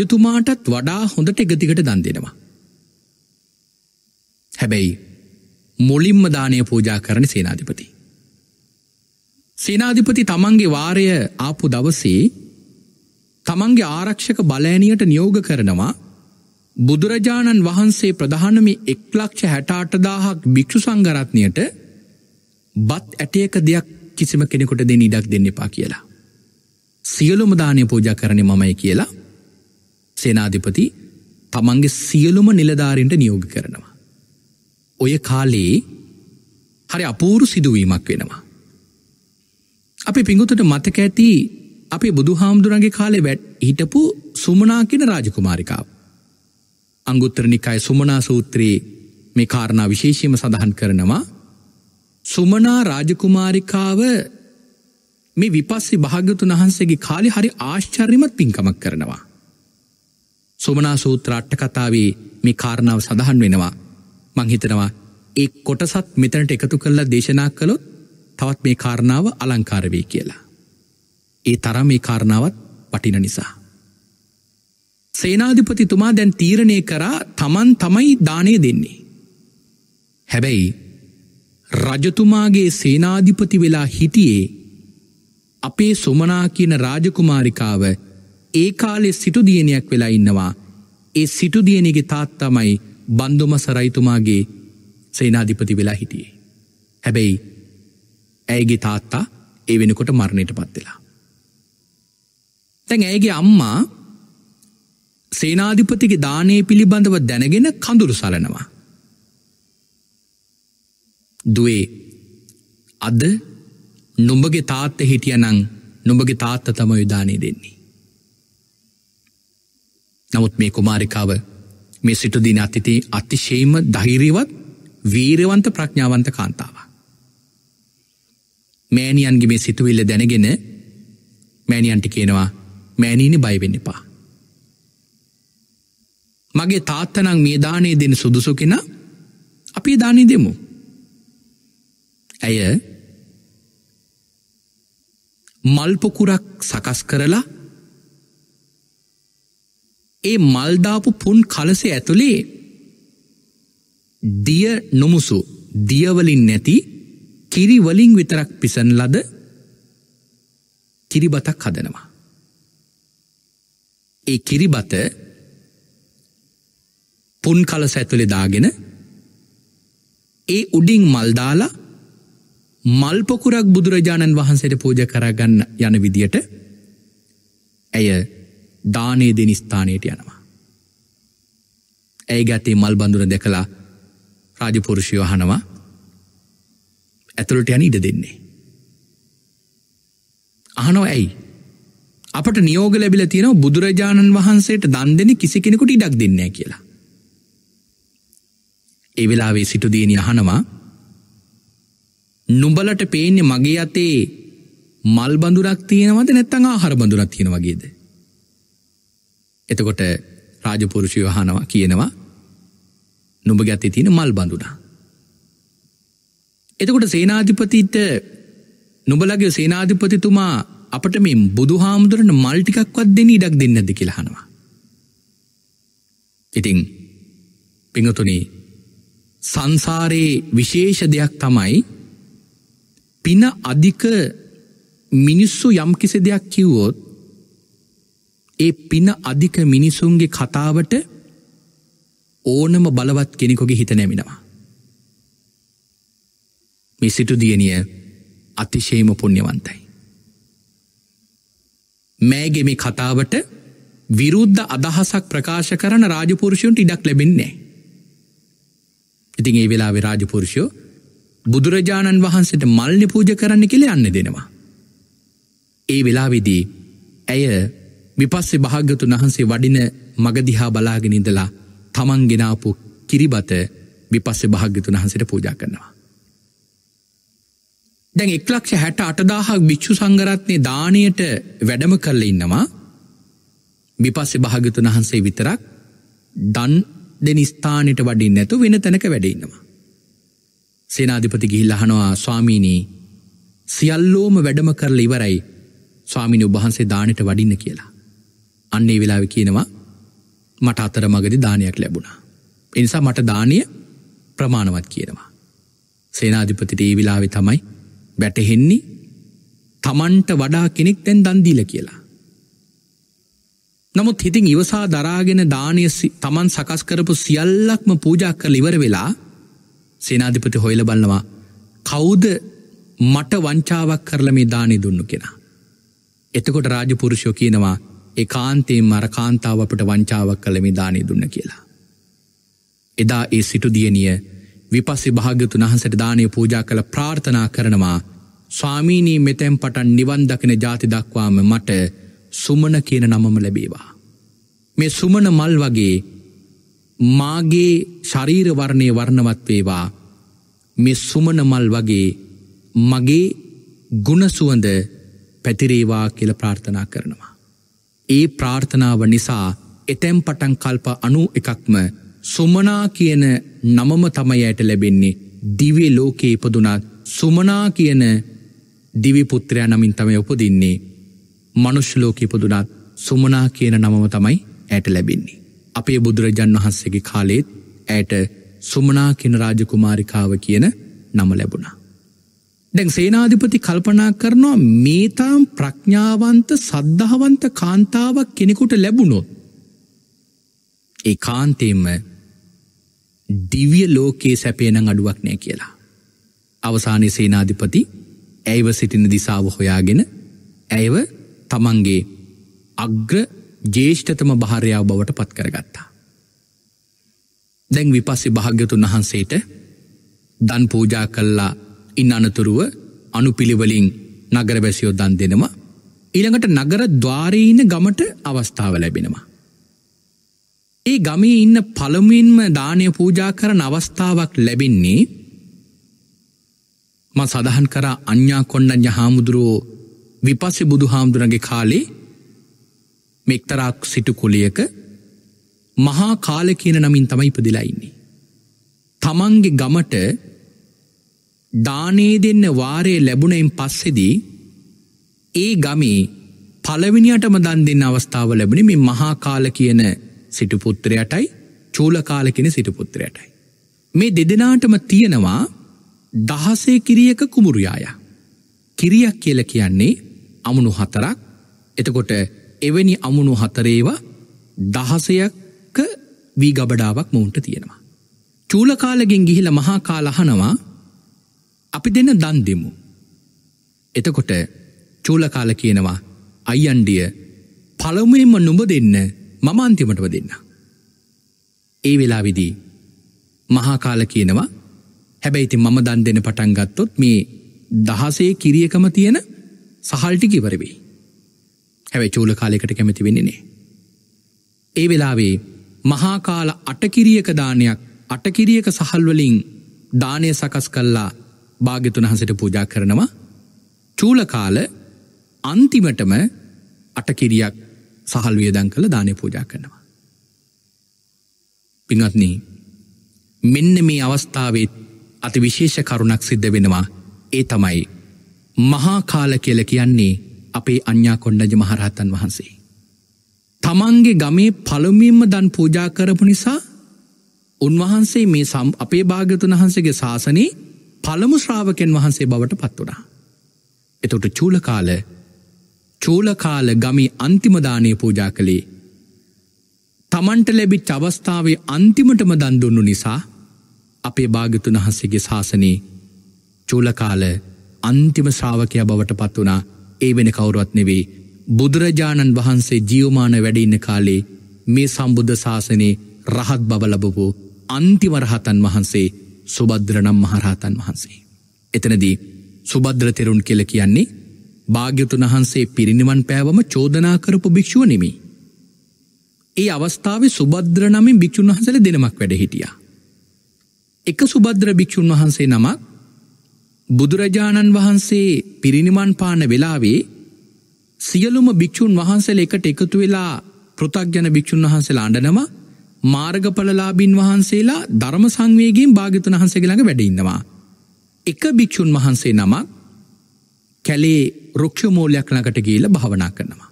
රජතුමාටත් වඩා හොඳට එක දිගට දන් දෙනවා. හැබැයි මුලින්ම දානය පූජා කරන සේනාධිපති. සේනාධිපති තමන්ගේ වාරය ආපු දවසේ තමන්ගේ ආරක්ෂක බලෑනියට නියෝග කරනවා බුදුරජාණන් වහන්සේ ප්‍රධානම 1,68,000ක් භික්ෂු සංඝරත්නයට බත් ඇටයක දෙයක් කිසිම කෙනෙකුට දෙන්න ඉඩක් දෙන්න එපා කියලා. සියලුම දානය පූජා කරන්නේ මමයි කියලා සේනාධිපති තමන්ගේ සියලුම නිලධාරීන්ට නියෝග කරනවා. ඔය කාලේ හරි අපූර්ව සිදුවීමක් වෙනවා. අපි පිඟුතට මතක ඇති අපේ බුදුහාමුදුරන්ගේ කාලේ වැට් හිටපු සුමනා කියන රාජකුමාරිකාව. අංගුත්තර නිකායේ සුමනා සූත්‍රයේ මේ කාරණා විශේෂයෙන්ම සඳහන් කරනවා. සුමනා රාජකුමාරිකාව මේ විපස්සී භාග්‍යවතුන් වහන්සේගේ කාලේ හරි ආශ්චර්යමත් පින්කමක් කරනවා. සුමනා සූත්‍ර අට්ඨකතාවේ මේ කාරණාව සඳහන් වෙනවා. මං හිතනවා ඒ කොටසත් මෙතනට එකතු කරලා දේශනා කළොත් තවත් මේ කාරණාව අලංකාර වෙයි කියලා. ඒ තරම් මේ කාරණාවත් වටින නිසා සේනාධිපතිතුමා දැන් තීරණය කරා තමන් තමයි දානය දෙන්නේ. හැබැයි රජතුමාගේ සේනාධිපති වෙලා හිටියේ අපේ සුමනා කියන රාජකුමාරිකාව ඒ කාලේ සිටු දියණියක් වෙලා ඉන්නවා. ඒ සිටු දියණියගේ තාත්තමයි බන්දුමස රජතුමාගේ සේනාධිපති වෙලා හිටියේ. හැබැයි ඇයගේ තාත්තා ඒ වෙනකොට මරණයටපත් වෙලා. දැන් ඇයගේ අම්මා සේනාධිපතිගේ දානය පිළිබඳව දැනගෙන කඳුළු සලනවා. "දුවේ, අද නුඹගේ තාත්තා හිටියානම් නුඹගේ තාත්තා තමයි දානය දෙන්නේ." නමුත් මේ කුමාරිකාව මේ සිටු දින අතිතේ අතිශයම ධෛර්යවත් වීරවන්ත ප්‍රඥාවන්ත කාන්තාවක්. මෑණියන්ගේ මේ සිතුවිල්ල දැනගෙන මෑණියන්ට කියනවා, "මෑණියනි, බය වෙන්න එපා. මගේ තාත්තා නම් මේ දානේ දෙන සුදුසු කෙනා. අපි දානේ දෙමු." ඇය මල් පොකුරක් සකස් කරලා ඒ මල්දාපු පුන් කලසේ ඇතුළේ දිය නොමුසු දියවලින් නැති කිරිවලින් විතරක් පිසන ලද කිරිබතක් හදනවා. ඒ කිරිබත පුන් කලස ඇතුළේ දාගෙන ඒ උඩින් මල් දාලා මල් පොකුරක් බුදුරජාණන් වහන්සේට පූජා කරගන්න යන විදියට ඇය දානේ දෙන ස්ථානයට යනවා. ඇයි ගතේ මල් බඳුර දැකලා රාජපුරුෂයෝ අහනවා, "ඇතුළට යන්න ඉඩ දෙන්නේ?" අහනවා, "ඇයි?" "අපට නියෝග ලැබිලා තියෙනවා බුදුරජාණන් වහන්සේට දන් දෙන්නේ කිසි කෙනෙකුට ඉඩක් දෙන්නේ නැහැ" කියලා. ඒ වෙලාවේ සිටු දියණිය අහනවා, "නුඹලට පේන්නේ මගේ අතේ මල් බඳුරක් තියෙනවද නැත්නම් ආහාර බඳුරක් තියෙනවා වගේද?" එතකොට රාජපුරුෂයෝ අහනවා, කියනවා, "නුඹගේ අතේ තියෙන මල් බඳුනා." එතකොට සේනාධිපතිට, "නුඹලගේ සේනාධිපතිතුමා අපට මේ බුදුහාමුදුරන මල් ටිකක්වත් දෙන්න ඉඩක් දෙන්නේ නැද්ද" කියලා අහනවා. ඉතින් පින්තුනි, සංසාරේ විශේෂ දෙයක් තමයි පින අධික මිනිස්සු යම්කිසි දෙයක් කිව්වොත් ඒ පින අධික මිනිසුන්ගේ කතාවට ඕනම බලවත් කෙනෙකුගේ හිත නැමිනවා. මේ සිටු දියණිය අතිශයම පුණ්‍යවන්තයි. මෑගේ මේ කතාවට විරුද්ධ අදහසක් ප්‍රකාශ කරන රාජපුරුෂයන්ට ඉඩක් ලැබෙන්නේ නැහැ. ඉතින් ඒ වෙලාවේ රාජපුරුෂයෝ බුදුරජාණන් වහන්සේට මල්නි පූජා කරන්න කියලා යන්න දෙනවා. ඒ වෙලාවේදී ඇය විපස්සී භාග්‍යතුන් වහන්සේ වඩින මග දිහා බලාගෙන ඉඳලා තමන් ගෙන ආපු කිරිබත විපස්සී භාග්‍යතුන් වහන්සේට පූජා කරනවා. දැන් 168000ක් භික්ෂු සංඝරත්නයේ දාණයට වැඩම කරලා ඉන්නවා. විපස්සී භාග්‍යතුන් වහන්සේ විතරක් දන් දෙන ස්ථානෙට වඩින්න නැතු වෙන තැනක වැඩ ඉන්නවා. සේනාධිපති ගිහිල්ලා අහනවා ස්වාමීනි සියල්ලෝම වැඩම කරලා ඉවරයි ස්වාමීනි ඔබ වහන්සේ දානෙට වඩින්න කියලා. අන්න ඒ වෙලාවේ කියනවා මට අතරමඟදී දානයක් ලැබුණා. ඒ නිසා මට දානීය ප්‍රමාණවත් කියනවා. සේනාධිපතිට ඒ වෙලාවේ තමයි වැටහෙන්නේ තමන්ට වඩා කෙනෙක් දැන් දන් දීලා කියලා. නමුත් හිතින් ඉවසා දරාගෙන දානීය තමන් සකස් කරපු සියල්ලක්ම පූජා කරලා ඉවර වෙලා සේනාධිපති හොයලා බලනවා කවුද මට වංචාවක් කරලා මේ දානි දුන්නු කෙනා. එතකොට රාජපුරුෂයෝ කියනවා ඒකාන්තයෙන්ම අර කාන්තාව අපට වංචාවක් කරලා මේ දානි දුන්න කියලා. එදා ඒ සිටු දියණිය විපස්සී භාග්‍යතුන් වහන්සේට දානීය පූජා කළ ප්‍රාර්ථනා කරනවා ස්වාමීනි මෙතෙන් පටන් නිවන් දකින ජාති දක්වාම මට සුමන කියන නමම ලැබේවා. මේ සුමන මල් වගේ මාගේ ශරීර වර්ණය වර්ණවත් වේවා. මේ සුමන මල් වගේ මගේ ගුණ සුවඳ පැතිරේවා කියලා ප්‍රාර්ථනා කරනවා. ඒ ප්‍රාර්ථනාව නිසා එතෙන් පටන් කල්ප 91ක්ම සුමනා කියන නමම තමයි ඇයට ලැබෙන්නේ. දිව්‍ය ලෝකයේ ඉපදුනත් සුමනා කියන දිවි පුත්‍රයා නමින් තමයි උපදින්නේ. මනුෂ්‍ය ලෝකයේ ඉපදුනත් සුමනා කියන නමම තමයි ඇයට ලැබෙන්නේ. අපේ බුදුරජාණන් වහන්සේගේ කාලෙත් ඇයට සුමනා කියන රාජකුමාරිකාව කියන නම ලැබුණා. දැන් සේනාධිපති කල්පනා කරනවා මේ තාම් ප්‍රඥාවන්ත සද්ධාවන්ත කාන්තාවක් කෙනෙකුට ලැබුණොත් ඒ කාන්තේම දිව්‍ය ලෝකයේ සැපේ නම් අඩුවක් නැහැ කියලා. අවසානයේ සේනාධිපති ඇයව සිටින දිසාව හොයාගෙන ඇයව තමන්ගේ අග්‍ර ජේෂ්ඨතම භාර්යාව බවට පත් කරගත්තා. දැන් විපස්සී භාග්‍යතුන් වහන්සේට දන් පූජා කළා. ඉන් අනතුරුව අනුපිළිවෙලින් නගරවැසියෝ දන් දෙනවා. ඊළඟට නගර ద్వාරයේ ඉන්න ගමට අවස්ථාව ලැබෙනවා. ඒ ගමේ ඉන්න පළමුවෙන්ම දානය පූජා කරන අවස්ථාවක් ලැබෙන්නේ මා සදාහන් කර අඤ්ඤා කොණ්ඩඤ්ඤ හාමුදුරුවෝ විපස්සී බුදුහාමුදුරන්ගේ කාලේ මෙක්තරාක් සිටු කුලියක මහා කාල කියන නමින් තමයි ඉපදිලා ඉන්නේ. තමන්ගේ ගමට දානේ දෙන්න වාරේ ලැබුණෙන් පස්සේදී ඒ ගමේ පළවෙනියටම දන් දෙන්න අවස්ථාව ලැබුණේ මේ මහා කාල කියන සිටු පුත්‍රයාටයි චූල කාල කියන සිටු පුත්‍රයාටයි. මේ දෙදෙනාටම තියෙනවා 16 කිරියක කුඹුරු යායා. කිරියක් කියලා කියන්නේ අමුණු 4ක්. එතකොට එවැනි අමුණු 4 16ක වී ගබඩාවක් මොවුන්ට තියෙනවා. චූල කාලගෙන් ගිහිලා මහා කාල අහනවා අපි දෙන්න දන් දෙමු. එතකොට චූල කාල කියනවා අයියන්ඩිය පළමුවෙන්ම නුඹ දෙන්න මම අන්තිමටම දෙන්න. ඒ වෙලාවේදී මහා කාල කියනවා හැබැයි ඉතින් මම දන් දෙන්න පටන් ගත්තොත් මේ 16 කිරියකම තියෙන සහල් ටික ඉවර වෙයි. හැබැයි චූල කාලයකට කැමති වෙන්නේ නැහැ. ඒ වෙලාවේ මහා කාල 8 කිරියක සහල් වලින් දානය සකස් කළා භාග්‍යතුන් වහන්සේට පූජා කරනවා. චූල කාල අන්තිමටම 8 කිරියක් සහල් වියදම් කළ දානය පූජා කරනවා. පින්වත්නි මෙන්න මේ අවස්ථාවේ අති විශේෂ කරුණක් සිද්ධ වෙනවා. ඒ තමයි මහා කාල කියලා කියන්නේ අපේ අඤ්ඤා කොණ්ඩඤ්ඤ මහරහතන් වහන්සේ තමන්ගේ ගමේ පළමුවෙන්ම දන් පූජා කරපු නිසා උන්වහන්සේ මේ අපේ භාග්‍යතුන් වහන්සේගේ ශාසනයේ පළමු ශ්‍රාවකයන් වහන්සේ බවට පත් වුණා. එතකොට චූල කාල ගමේ අන්තිම දානය පූජා කළේ තමන්ට ලැබිච්ච අවස්ථාවේ අන්තිමටම දන් දුන්නු නිසා අපේ භාග්‍යතුන් වහන්සේගේ ශාසනේ චූලකාල අන්තිම ශ්‍රාවකයා බවට පත් වුණා. ඒ වෙන කවුරුවත් නෙවෙයි, බුදුරජාණන් වහන්සේ ජීවමාන වැඩ ඉන්න කාලේ මේ සම්බුද්ධ ශාසනේ රහත් බව ලැබපු අන්තිම රහතන් වහන්සේ සුභද්‍ර නම් මහරහතන් වහන්සේ. එතනදී සුභද්‍ර තෙරුන් කියලා කියන්නේ භාග්‍යතුන් වහන්සේ පිරිනිවන් පෑවම චෝදනා කරපු භික්ෂුව නෙමෙයි. ඒ අවස්ථාවේ සුභද්‍ර නමින් භික්ෂුන් වහන්සේලා දෙනමක් වැඩ හිටියා. එක සුභද්‍ර භික්ෂුන් වහන්සේ නමක් බුදුරජාණන් වහන්සේ පිරිනිවන් පාන වෙලාවේ සියලුම භික්ෂුන් වහන්සේලා එකට එකතු වෙලා පෘථග්ජන භික්ෂුන් වහන්සේලා අඬනවා. මාර්ගඵලලාභීන් වහන්සේලා ධර්ම සංවේගයෙන් භාග්‍යතුන් වහන්සේගේ ළඟ වැඩ ඉන්නවා. එක භික්ෂුන් වහන්සේ නමක් කැලේ රුක්ෂ මූලයක් ළඟට ගිහිල්ලා භාවනා කරනවා.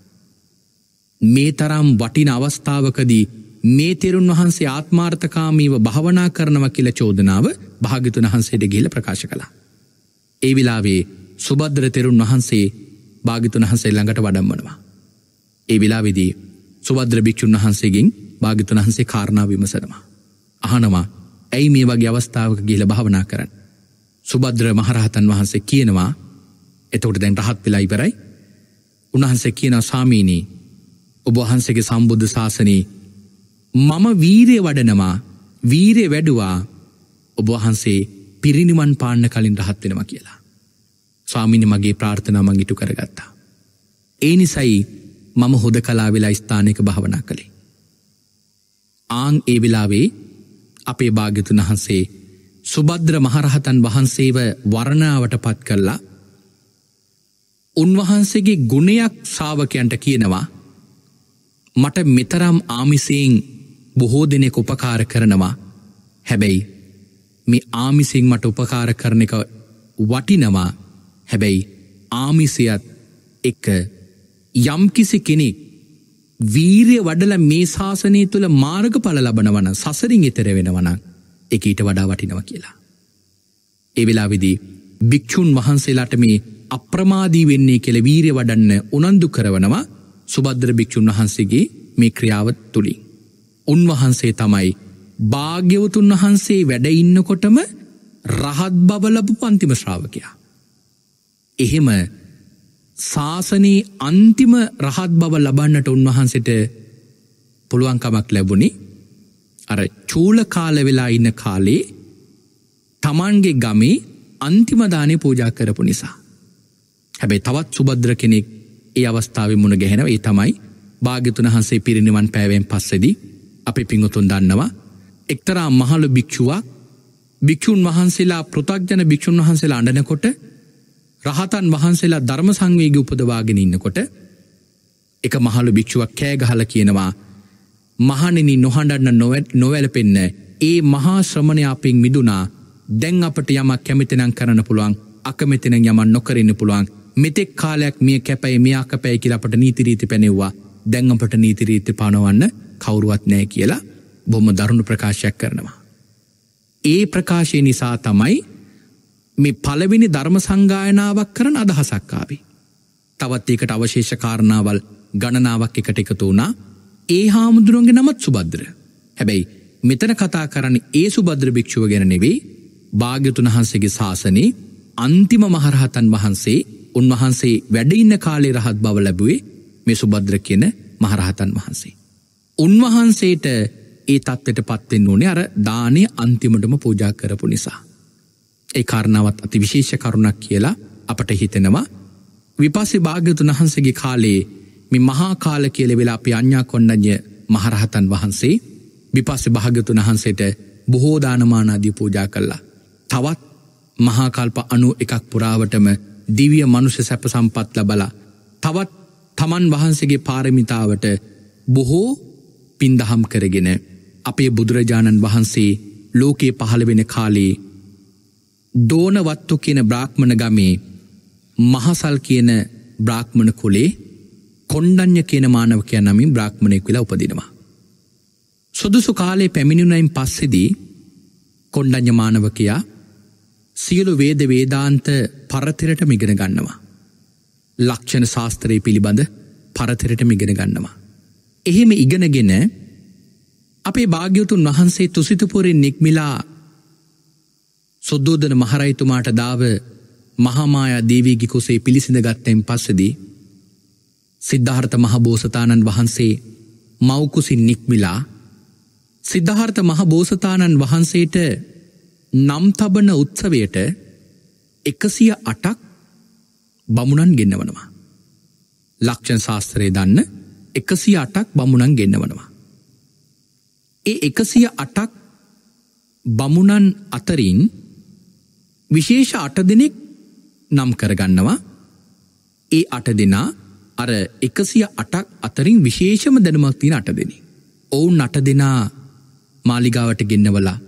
මේ තරම් වටින අවස්ථාවකදී මේ තෙරුන් වහන්සේ ආත්මාර්ථකාමීව භාවනා කරනවා කියලා චෝදනාව භාග්‍යතුන් වහන්සේට ගිහිල්ලා ප්‍රකාශ කළා. ඒ වෙලාවේ සුභද්‍ර තෙරුන් වහන්සේ භාග්‍යතුන් වහන්සේ ළඟට වඩම්මනවා. ඒ වෙලාවේදී සුභද්‍ර භික්ෂුන් වහන්සේගෙන් භාග්‍යතුන් වහන්සේ කාරණා විමසනවා. අහනවා, "ඇයි මේ වගේ අවස්ථාවක ගිහිල්ලා භාවනා කරන්නේ?" සුභද්‍ර මහරහතන් වහන්සේ කියනවා, "එතකොට දැන් රහත් වෙලා ඉවරයි." උන්වහන්සේ කියනවා, "ස්වාමීනි, ඔබ වහන්සේගේ සම්බුද්ධ ශාසනේ මම වීරිය වඩනවා, වීරිය වැඩුවා ඔබ වහන්සේ පිරිනිවන් පාන්න කලින් රහත් වෙනවා කියලා. ස්වාමීනි, මගේ ප්‍රාර්ථනාව මම ඉටු කරගත්තා. ඒ නිසයි මම හොදකලා වෙලා ස්ථානයක භාවනා කළේ." ආන් ඒ වෙලාවේ අපේ භාග්‍යතුන් වහන්සේ සුභද්‍ර මහරහතන් වහන්සේව වර්ණාවට පත් කළා. උන්වහන්සේගේ ගුණයක් ශ්‍රාවකයන්ට කියනවා, "මට මෙතරම් ආමිසයෙන් බොහෝ දෙනෙක් උපකාර කරනවා. හැබැයි මේ ආමිසයෙන් මට උපකාර කරන එක වටිනවා. හැබැයි ආමිසයත් එක යම්කිසි කෙනෙක් වීරිය වඩලා මේ ශාසනය තුළ මාර්ගඵල ලබනවා නම්, සසරින් ඈතර වෙනවා නම් ඒක ඊට වඩා වටිනවා" කියලා. ඒ වෙලාවේදී භික්ෂුන් වහන්සේලාට මේ අප්‍රමාදී වෙන්නේ කියලා වීරිය වඩන්න උනන්දු කරනවා සුභද්‍ර භික්ෂුන් වහන්සේගේ මේ ක්‍රියාව තුළින්. උන්වහන්සේ තමයි භාග්‍යවතුන් වහන්සේ වැඩ ඉන්නකොටම රහත් බව ලැබපු අන්තිම ශ්‍රාවකයා. එහෙම ශාසනයේ අන්තිම රහත් බව ලබන්නට උන්වහන්සේට පුළුවන්කමක් ලැබුණේ අර චූල කාල වෙලා ඉන්න කාලේ තමන්ගේ ගමේ අන්තිම දානේ පූජා කරපු නිසා. හැබැයි තවත් සුභද්‍ර කෙනෙක් ඒ අවස්ථාවේ මුණ ගැහෙනවා. ඒ තමයි භාග්‍යතුන් වහන්සේ පිරිනිවන් පෑවෙන් පස්සේදී අපේ පිංගුතුන් දන්නවා එක්තරා මහලු භික්ෂුවක් භික්ෂුන් වහන්සේලා පෘථග්ජන භික්ෂුන් වහන්සේලා අඬනකොට රහතන් වහන්සේලා ධර්ම සංවේගය උපදවාගෙන ඉන්නකොට එක මහලු භික්ෂුවක් කෑ ගහලා කියනවා, "මහණෙනි, නොහඬන්න, නොවැළපෙන්න. ඒ මහා ශ්‍රමණයා අපෙන් මිදුණා. දැන් අපට යමක් කැමති නම් කරන්න පුළුවන්, අකමැති නම් යමක් නොකරන්න පුළුවන්. මෙතෙක් කාලයක් මිය කැපයි මෙයා කැපයි කියලා අපට නීති රීති පැනෙව්වා. දැන් අපට නීති රීති පනවන්න කවුරුවත් නැහැ" කියලා බොහොම දරුණු ප්‍රකාශයක් කරනවා. ඒ ප්‍රකාශය නිසා තමයි මේ පළවෙනි ධර්ම සංගායනාවක් කරන අදහසක් ආවේ. තවත් ඒකට අවශේෂ කාරණාවල් ගණනාවක් එකට එකතු වුණා. ඒ හාමුදුරුවන්ගේ නමත් සුභද්‍ර. හැබැයි මෙතන කතා කරන්නේ ඒ සුභද්‍ර භික්ෂුව ගැන නෙවෙයි, භාග්‍යතුන් වහන්සේගේ ශාසනේ අන්තිම මහරහතන් වහන්සේ උන්වහන්සේ වැඩ ඉන්න කාලේ රහත් බව ලැබුවේ මේ සුභද්‍ර කියන මහරහතන් වහන්සේ. උන්වහන්සේට ඒ තත්ත්වයට පත් වෙන්න ඕනේ අර දානේ අන්තිමටම පූජා කරපු නිසා. ඒ කාරණාවත් අතිවිශේෂ කරුණක් කියලා අපට හිතෙනවා. විපස්සී භාග්‍යතුන් වහන්සේගේ කාලේ මේ මහා කාල කියලා වෙලා අපි අඤ්ඤා කොණ්ඩඤ්ඤ මහරහතන් වහන්සේ විපස්සී භාග්‍යතුන් වහන්සේට බොහෝ දානමාන ආදී පූජා කළා. තවත් මහා කල්ප 91ක් පුරාවටම දිව්‍ය මනුෂ්‍ය සැප සම්පත් ලබලා තවත් තමන් වහන්සේගේ පාරමිතාවට බොහෝ පින්දහම් කරගෙන අපේ බුදුරජාණන් වහන්සේ ලෝකේ පහළ වෙන කාලේ දෝනවත්තු කියන බ්‍රාහ්මණ ගමේ මහසල් කියන බ්‍රාහ්මණ කුලේ කොණ්ඩඤ්ඤ කියන මානවකයා නමින් බ්‍රාහ්මණෙක් වෙලා උපදිනවා. සුදුසු කාලේ පැමිණුණයින් පස්සේදී කොණ්ඩඤ්ඤ මානවකයා සියලු වේද වේදාන්ත පරතරයට මිගෙන ගන්නවා. ලක්ෂණ ශාස්ත්‍රයේ පිළිබඳ පරතරයට මිගෙන ගන්නවා. එහෙම ඉගෙනගෙන අපේ භාග්‍යවතුන් වහන්සේ තුසිතපුරෙන් නික්මිලා සුද්ධෝදන මහරජතුමාට දාව මහාමායා දේවියගේ කුසේ පිළිසිඳ ගත්තෙන් පස්සේදී සිද්ධාර්ථ මහබෝසතාණන් වහන්සේ මව් කුසින් නික්මිලා සිද්ධාර්ථ මහබෝසතාණන් වහන්සේට නම් තබන උත්සවයට 108ක් බමුණන් ගෙන්නවනවා. ලක්ෂණ ශාස්ත්‍රයේ දන්න 108ක් බමුණන් ගෙන්නවනවා. ඒ 108ක් බමුණන් අතරින් විශේෂ 8 දිනක් නම් කරගන්නවා. ඒ 8 දිනා අර 108ක් අතරින් විශේෂම දැනුමක් තියෙන 8 දිනේ. ඔවුන් 8 දිනා මාලිගාවට ගෙන්නවලා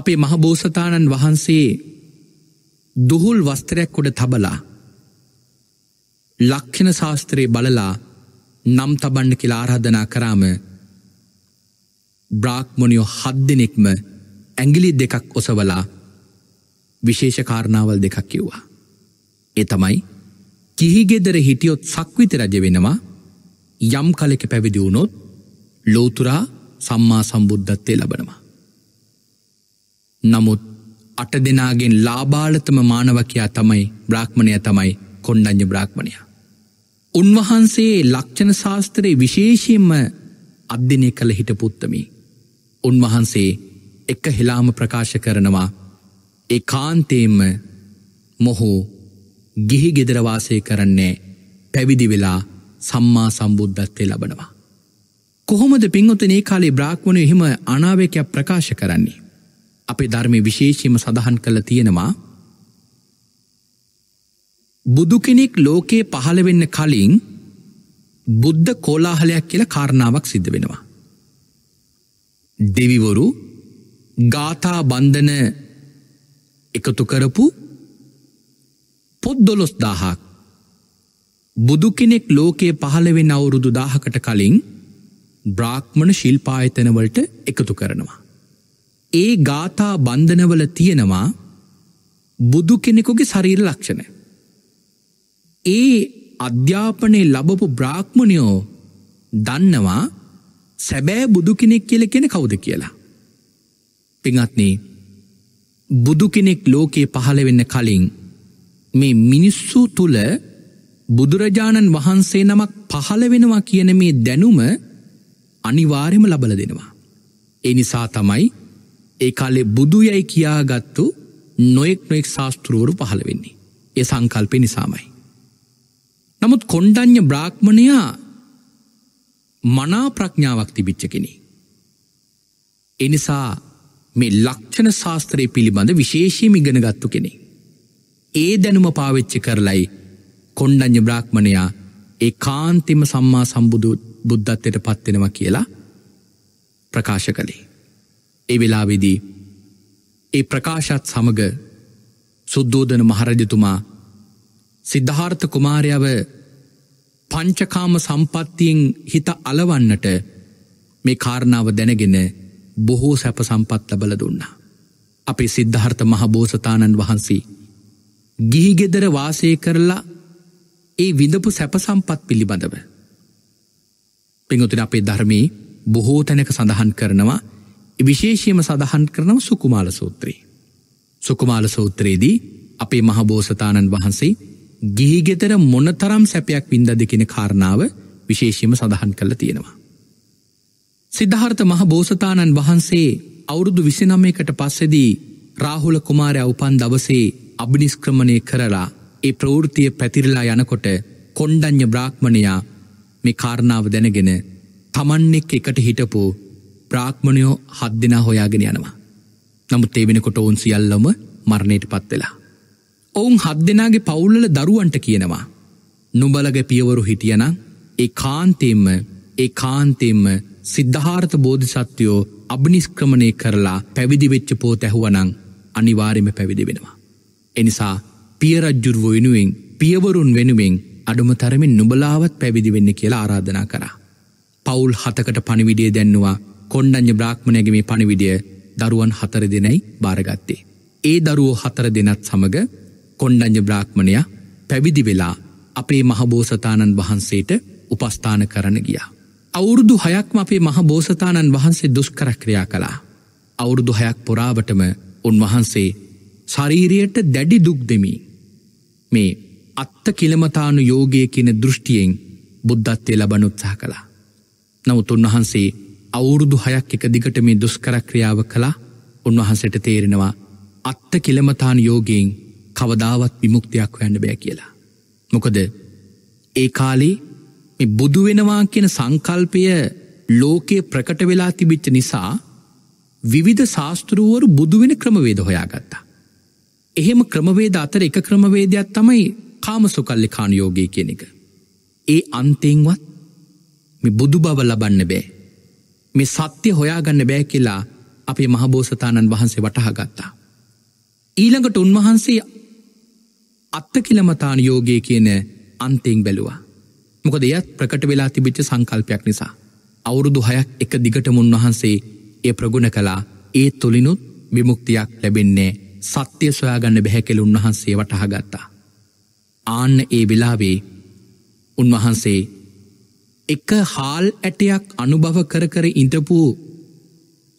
අපේ මහබෝසතාණන් වහන්සේ දුහුල් වස්ත්‍රයක් උඩ තබලා ලක්ෂණ ශාස්ත්‍රයේ බලලා නම් තබන්න කියලා ආරාධනා කරාම බ්‍රාහ්මණයෝ 7 දිනෙකම ඇඟිලි දෙකක් ඔසවලා විශේෂ කාරණාවල් දෙකක් කිව්වා. ඒ තමයි කිහිගෙදර හිටියොත් සක්විත රජ වෙනවා, යම් කලක පැවිදි වුණොත් ලෝතුරා සම්මා සම්බුද්ධත්වයේ ලබනවා. නමුත් 8 දිනාගෙන් ලාබාලතම මානවකයා තමයි බ්‍රාහ්මණයා තමයි කොණ්ඩඤ්ඤ බ්‍රාහ්මණයා. උන්වහන්සේ ලක්ෂණ ශාස්ත්‍රයේ විශේෂයෙන්ම අධ්‍යයනය කළ හිටපු උත්තමී. උන්වහන්සේ එක හෙලාම ප්‍රකාශ කරනවා ඒකාන්තයෙන්ම මොහු ගිහි ගෙදර වාසය කරන්නේ, පැවිදි වෙලා සම්මා සම්බුද්ධත්වයේ ලබනවා. කොහොමද පින්වතුනි කාලේ බ්‍රාහ්මණයෝ එහෙම අනාවේක්‍යයක් ප්‍රකාශ කරන්නේ? අපේ ධර්මයේ විශේෂයෙන්ම සඳහන් කළා තියෙනවා බුදු කෙනෙක් ලෝකේ පහළ වෙන්න කලින් බුද්ධ කෝලාහලයක් කියලා කාරණාවක් සිද්ධ වෙනවා. දෙවිවරු ගාථා බන්ධන එකතු කරපු පොත් 12000ක් බුදු කෙනෙක් ලෝකේ පහළ වෙන අවුරුදු 1000කට කලින් බ්‍රාහ්මණ ශිල්පායතන වලට එකතු කරනවා. ඒ ගාථා බන්ධනවල තියෙනවා බුදු කෙනෙකුගේ ශරීර ලක්ෂණ. ඒ අධ්‍යාපනයේ ලැබපු බ්‍රාහ්මණයෝ දන්නවා සැබෑ බුදු කෙනෙක් කියලා කියන්නේ කවුද කියලා. පින්වත්නි, බුදු කෙනෙක් ලෝකේ පහළ වෙන්න කලින් මේ මිනිස්සු තුල බුදුරජාණන් වහන්සේ නමක් පහළ වෙනවා කියන මේ දැනුම අනිවාර්යයෙන්ම ලබලා දෙනවා. ඒ නිසා තමයි ඒ කාලේ බුදු යයි කියාගත්තු නොඑක් ශාස්ත්‍රවරු පහළ වෙන්නේ. ඒ සංකල්පේ නිසාමයි. නමුත් කොණ්ඩඤ්ඤ බ්‍රාහ්මණයා මනා ප්‍රඥාවක් තිබිච්ච කෙනෙක්. ඒ නිසා මේ ලක්ෂණ ශාස්ත්‍රය පිළිබඳ විශේෂයෙන් ඉගෙන ගත්තු කෙනෙක්. ඒ දැනුම පාවිච්චි කරලයි කොණ්ඩඤ්ඤ බ්‍රාහ්මණයා ඒකාන්තම සම්මා සම්බුදු බුද්ධත්වයට පත් වෙනවා කියලා ප්‍රකාශ කළේ. ඒ වෙලාවේදී ඒ ප්‍රකාශත් සමග සුද්ධෝදන මහරජතුමා සිද්ධාර්ථ කුමාරයාව පංචකාම සම්පත්තියෙන් හිත අලවන්නට මේ කාරණාව දැනගෙන බොහෝ සැප සම්පත් ලබලා දුන්නා. අපේ සිද්ධාර්ථ මහබෝසතාණන් වහන්සේ ගිහි ගෙදර වාසය කරලා ඒ විඳපු සැප සම්පත් පිළිබඳව පින්වතුනි අපේ ධර්මයේ බොහෝ තැනක සඳහන් කරනවා. විශේෂයෙන්ම සඳහන් කරනවා සුකුමාල සූත්‍රයේ. සුකුමාල සූත්‍රයේදී අපේ මහබෝසතාණන් වහන්සේ ගිහි ගෙදර මොනතරම් සැපයක් වින්දද කියන කාරණාව විශේෂයෙන්ම සඳහන් කරලා තියෙනවා. සිද්ධාර්ථ මහබෝසතාණන් වහන්සේ අවුරුදු 29කට පස්සේදී රාහුල කුමාරයා උපන් දවසේ අභිනිෂ්ක්‍රමණය කරලා ඒ ප්‍රවෘත්තිය පැතිරලා යනකොට කොණ්ඩඤ්ඤ බ්‍රාහ්මණයා මේ කාරණාව දැනගෙන තමන් එක්කට හිටපු බ්‍රාහ්මණයෝ 7 දෙනා හොයාගෙන යනවා. නමුත් ඒ වෙනකොට ඔවුන් සියල්ලම මරණයටපත් වෙලා. ඔවුන් 7 දෙනාගේ පවුල්වල දරුවන්ට කියනවා නුඹලගේ පියවරු හිටියනම් ඒකාන්තයෙන්ම සිද්ධාර්ථ බෝධිසත්වයෝ අභිනිෂ්ක්‍රමණය කරලා පැවිදි වෙච්ච පොත ඇහුවනම් අනිවාර්යයෙන්ම පැවිදි වෙනවා. එනිසා පිය රජුරුව වෙනුවෙන් පියවරුන් වෙනුවෙන් අඩුම තරමින් නුඹලාවත් පැවිදි වෙන්න කියලා ආරාධනා කරා. පවුල් 7කට පණිවිඩය දැන්නුවා. කොණ්ඩඤ්ඤ බ්‍රාහ්මණයාගේ මේ පණිවිඩය දරුවන් 4 දෙනයි බාරගත්තේ. ඒ දරුවෝ 4 දෙනත් සමග කොණ්ඩඤ්ඤ බ්‍රාහ්මණයා පැවිදි වෙලා අපේ මහබෝසතාණන් වහන්සේට උපස්ථාන කරන්න ගියා. අවුරුදු 6ක්ම අපේ මහ බෝසතාණන් වහන්සේ දුෂ්කර ක්‍රියා කළා. අවුරුදු 6ක් පුරාවටම උන්වහන්සේ ශරීරයට දැඩි දුක් දෙමි. මේ අත්ත කිලමතාණු යෝගයේ කියන දෘෂ්ටියෙන් බුද්ධත්වයට ලබන උත්සාහ කළා. නමුත් උන්වහන්සේ අවුරුදු 6ක් එක දිගට මේ දුෂ්කර ක්‍රියාව කළා. උන්වහන්සේට තේරෙනවා අත්ත කිලමතාණු යෝගයෙන් කවදාවත් විමුක්තියක් හොයන්න බෑ කියලා. මොකද ඒ කාලේ මේ බුදු වෙනවා කියන සංකල්පය ලෝකේ ප්‍රකට වෙලා තිබිච්ච නිසා විවිධ ශාස්ත්‍රවරු බුදු වෙන ක්‍රමවේද හොයාගත්තා. එහෙම ක්‍රමවේද අතර එක ක්‍රමවේදයක් තමයි කාමසුකල්ලිකාණ යෝගය කියන එක. ඒ අන්තයෙන්වත් මේ බුදු බව ලබන්න බෑ, මේ සත්‍ය හොයාගන්න බෑ කියලා අපේ මහ බෝසතාණන් වහන්සේ වටහා ගත්තා. ඊළඟට උන්වහන්සේ අත්තකිලමතාණ යෝගය කියන අන්තයෙන් බැලුවා. මොකද එයත් ප්‍රකට වෙලා තිබිච්ච සංකල්පයක් නිසා. අවුරුදු 6ක් එක දිගටම උන්වහන්සේ ඒ ප්‍රගුණ කළා. ඒ තුලිනුත් විමුක්තියක් ලැබෙන්නේ සත්‍ය සොයාගන්න බැහැ කියලා උන්වහන්සේ වටහා ගත්තා. ආන්න ඒ වෙලාවේ උන්වහන්සේ එක හාල් ඇටයක් අනුභව කර කර ඉඳපු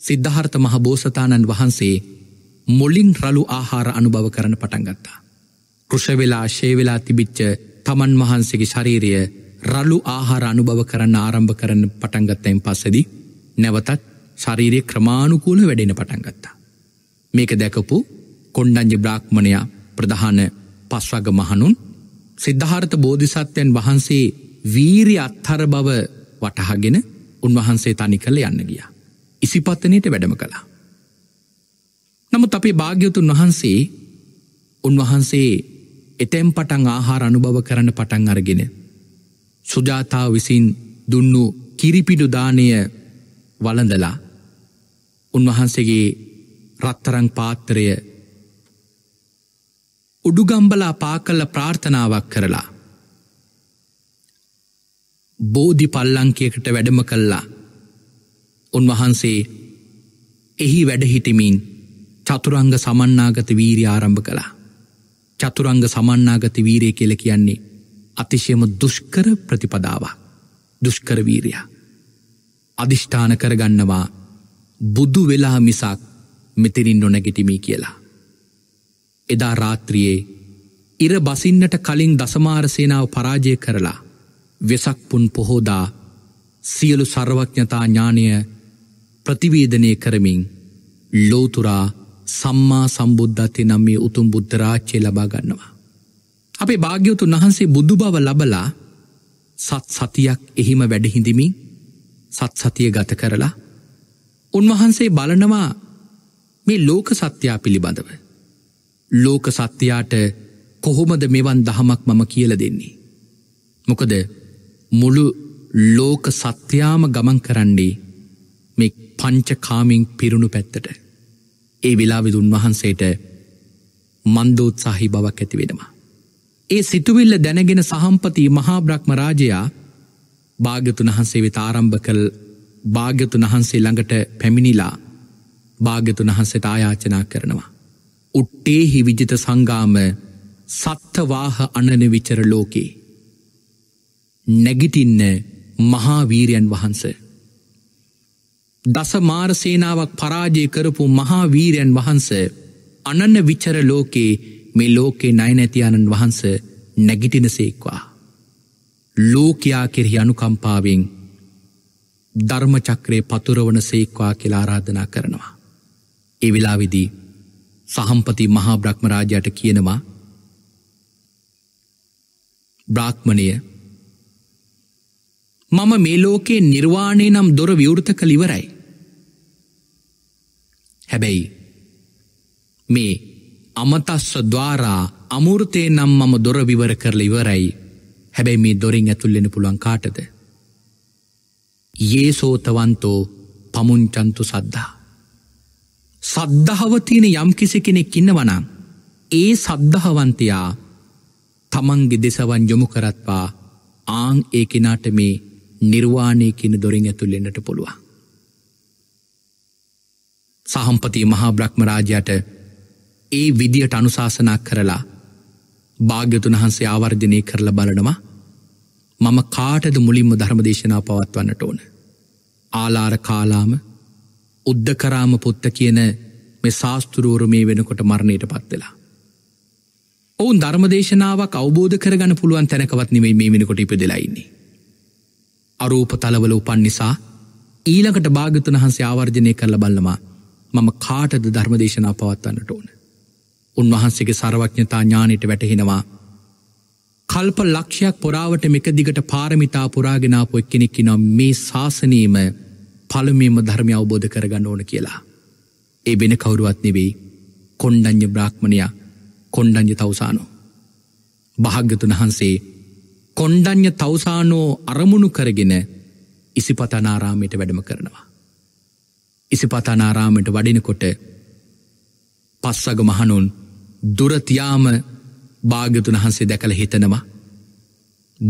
සිද්ධාර්ථ මහ බෝසතාණන් වහන්සේ මුලින් රළු ආහාර අනුභව කරන්න පටන් ගත්තා. කෘෂ වෙලා ෂේ වෙලා තිබිච්ච තමන් වහන්සේගේ ශරීරය රළු ආහාර අනුභව කරන්න ආරම්භ කරන පටන් ගත්තයින් පස්සේදී නැවතත් ශාරීරික ක්‍රමානුකූලව වැඩෙන පටන් ගත්තා. මේක දැකපු කොණ්ඩඤ්ඤ බ්‍රාහ්මණයා ප්‍රධාන පස්වග මහණුන් සිද්ධාර්ථ බෝධිසත්වයන් වහන්සේ වීර්ය අත්හර බව වටහාගෙන උන්වහන්සේ තනි කළ යන්න ගියා. ඉසිපතනෙට වැඩම කළා. නමුත් අපේ භාග්‍යවතුන් වහන්සේ උන්වහන්සේ එතෙන් පටන් ආහාර අනුභව කරන්න පටන් අරගෙන සුජාතාව විසින් දුන්නු කිරිපිඩු දානය වළඳලා උන්වහන්සේගේ රත්තරන් පාත්‍රය උඩුගම්බලා පාකල ප්‍රාර්ථනාවක් කරලා බෝධි පල්ලංකයකට වැඩම කළා. උන්වහන්සේ එහි වැඩ හිටමින් චතුරංග සමන්නාගත වීර්ය ආරම්භ කළා. චතුරංග සමන්නාගත වීරය කියල කියන්නේ අතිශයම දුෂ්කර ප්‍රතිපදාවක්. දුෂ්කර වීරයා අධිෂ්ඨාන කරගන්නවා බුදු වෙලා මිසක් මෙතනින් නොනැගිටිමි කියලා. එදා රාත්‍රියේ ඉර බසින්නට කලින් දසමාර සේනාව පරාජය කරලා වෙසක් පුන් පොහෝදා සියලු සර්වඥතා ඥානය ප්‍රතිවේදනය කරමින් ලෝතුරා සම්මා සම්බුද්ධත්වයේ නම් මේ උතුම් බුද්ධ රාජ්‍යය ලබා ගන්නවා. අපේ භාග්‍යවතුන් වහන්සේ බුදු බව ලබලා සත් සතියක් එහිම වැඩහිඳිමින් සත් සතිය ගත කරලා උන්වහන්සේ බලනවා මේ ලෝක සත්‍යය පිළිබඳව. ලෝක සත්‍යයට කොහොමද මෙවන් දහමක් මම කියලා දෙන්නේ? මොකද මුළු ලෝක සත්‍යයම ගමන් කරන්නේ මේ පංචකාමෙන් පිරුණු පැත්තට. ඒ වෙලාවෙ උන්වහන්සේට මන්දෝත්සාහී බවක් ඇති වෙනවා. ඒ සිතුවිල්ල දැනගෙන සහම්පති මහා බ්‍රහ්ම රාජයා භාග්‍යවතුන් වහන්සේ වෙත ආරම්භ කළ භාග්‍යවතුන් වහන්සේ ළඟට පැමිණිලා භාග්‍යවතුන් වහන්සේට ආයාචනා කරනවා. උට්ටේහි විජිත සංගාම සත්ත්වාහ අනන විචර ලෝකේ නැගිටින්න මහා වීරයන් වහන්සේ. දසමාර සේනාවක් පරාජය කරපු මහා වීරයන් වහන්ස අනන්න විචර ලෝකේ මේ ලෝකේ ණය නැති ආනන් වහන්ස නැගිටිනසේක්වා. ලෝකයා කෙරෙහි අනුකම්පාවෙන් ධර්ම චක්‍රේ පතුරවනසේක්වා කියලා ආරාධනා කරනවා. ඒ වෙලාවේදී සහම්පති මහා බ්‍රහ්ම රාජයාට කියනවා, බ්‍රාහ්මණය, මම මේ ලෝකේ නිර්වාණය නම් දොර විවෘත කළ ඉවරයි. හැබැයි මේ අමතස්ස ද්වාරා අමෘතේ නම් මම දොර විවර කරලා ඉවරයි. හැබැයි මේ දොරින් ඇතුල් වෙන්න පුළුවන් කාටද? යේසෝතවන්තෝ පමුංචන්තු සද්ධා. සද්ධාව තියෙන යම්කිසි කෙනෙක් ඉන්නවා නම් ඒ සද්ධාවන්තයා තමන්ගේ දෙසවන් යොමු කරත්වා ආන් ඒ කෙනාට මේ නිර්වාණය කියන දොරින් ඇතුල් වෙන්නට පුළුවන්. සහම්පති මහා බ්‍රහ්ම රාජයාට ඒ විදියට අනුශාසනා කරලා භාග්‍යවතුන් වහන්සේ ආවර්ජනය කරලා බලනවා මම කාටද මුලින්ම ධර්ම දේශනා පවත්වන්නට ඕන? ආලාර කාලාම උද්දකරාම පුත්ත කියන මේ ශාස්ත්‍රූරු මේ වෙනකොට මරණයටපත් වෙලා. ඔවුන් ධර්ම දේශනාවක් අවබෝධ කරගන්න පුළුවන් තැනකවත් නෙමෙයි මේ වෙනකොට ඉපදෙලා ඉන්නේ. අරූප තලවල උපන් නිසා ඊළඟට භාග්‍යවතුන් වහන්සේ ආවර්ජනය කරලා බලනවා මම කාටද ධර්ම දේශනා පවත්වන්නට ඕන? උන්වහන්සේගේ සර්වඥතා ඥාණයට වැටහෙනවා කල්ප ලක්ෂයක් පුරාවට මේක දිගට පාරමිතා පුරාගෙන ආපු එක්කෙනෙක් ඉනවා මේ ශාසනීයම පළමුවෙන්ම ධර්මය අවබෝධ කරගන්න ඕන කියලා. ඒ වෙන කවුරුවත් නෙවෙයි කොණ්ඩඤ්ඤ බ්‍රාහ්මණයා කොණ්ඩඤ්ඤ තවුසානෝ. භාග්‍යවතුන් වහන්සේ කොණ්ඩඤ්ඤ තවුසානෝ අරමුණු කරගෙන ඉසිපතනාරාමයට වැඩම කරනවා. ඉසිපතනාරාමයට වඩිනකොට පස්සග මහණුන් දුරතියාම භාග්‍යවතුන් වහන්සේ දැකලා හිතනවා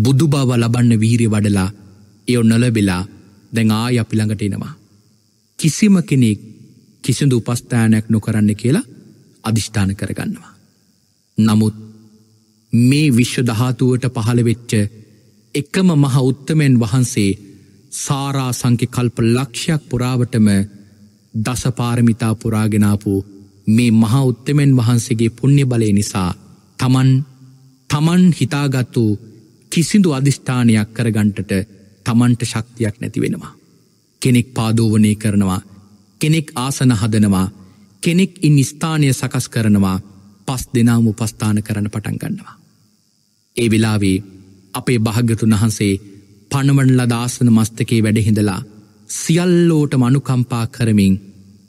බුදු බව ලබන්න වීරිය වඩලා ඒ නොලැබිලා දැන් ආයි අපි ළඟට එනවා. කිසිම කෙනෙක් කිසිදු උපස්ථානයක් නොකරන්න කියලා අදිෂ්ඨාන කරගන්නවා. නමුත් මේ විශ්ව ධාතුවට පහළ වෙච්ච එකම මහ උත්තමයන් වහන්සේ සාරා සංකේ කල්ප ලක්ෂයක් පුරාවටම දස පාරමිතා පුරාගෙන ආපු මේ මහා උත්තමයන් වහන්සේගේ පුණ්‍ය බලය නිසා තමන් හිතාගත්තු කිසිදු අධිෂ්ඨානයක් කරගන්නට තමන්ට ශක්තියක් නැති වෙනවා. කෙනෙක් පාදෝවණේ කරනවා, කෙනෙක් ආසන හදනවා, කෙනෙක් ඉන් ස්ථානය සකස් කරනවා, පස් දෙනාම උපස්ථාන කරන්න පටන් ගන්නවා. ඒ වෙලාවේ අපේ භාග්‍යවතුන් වහන්සේ පණවන ලද ආසන මස්තකේ වැඩ හිඳලා සියල්ලෝටම අනුකම්පා කරමින්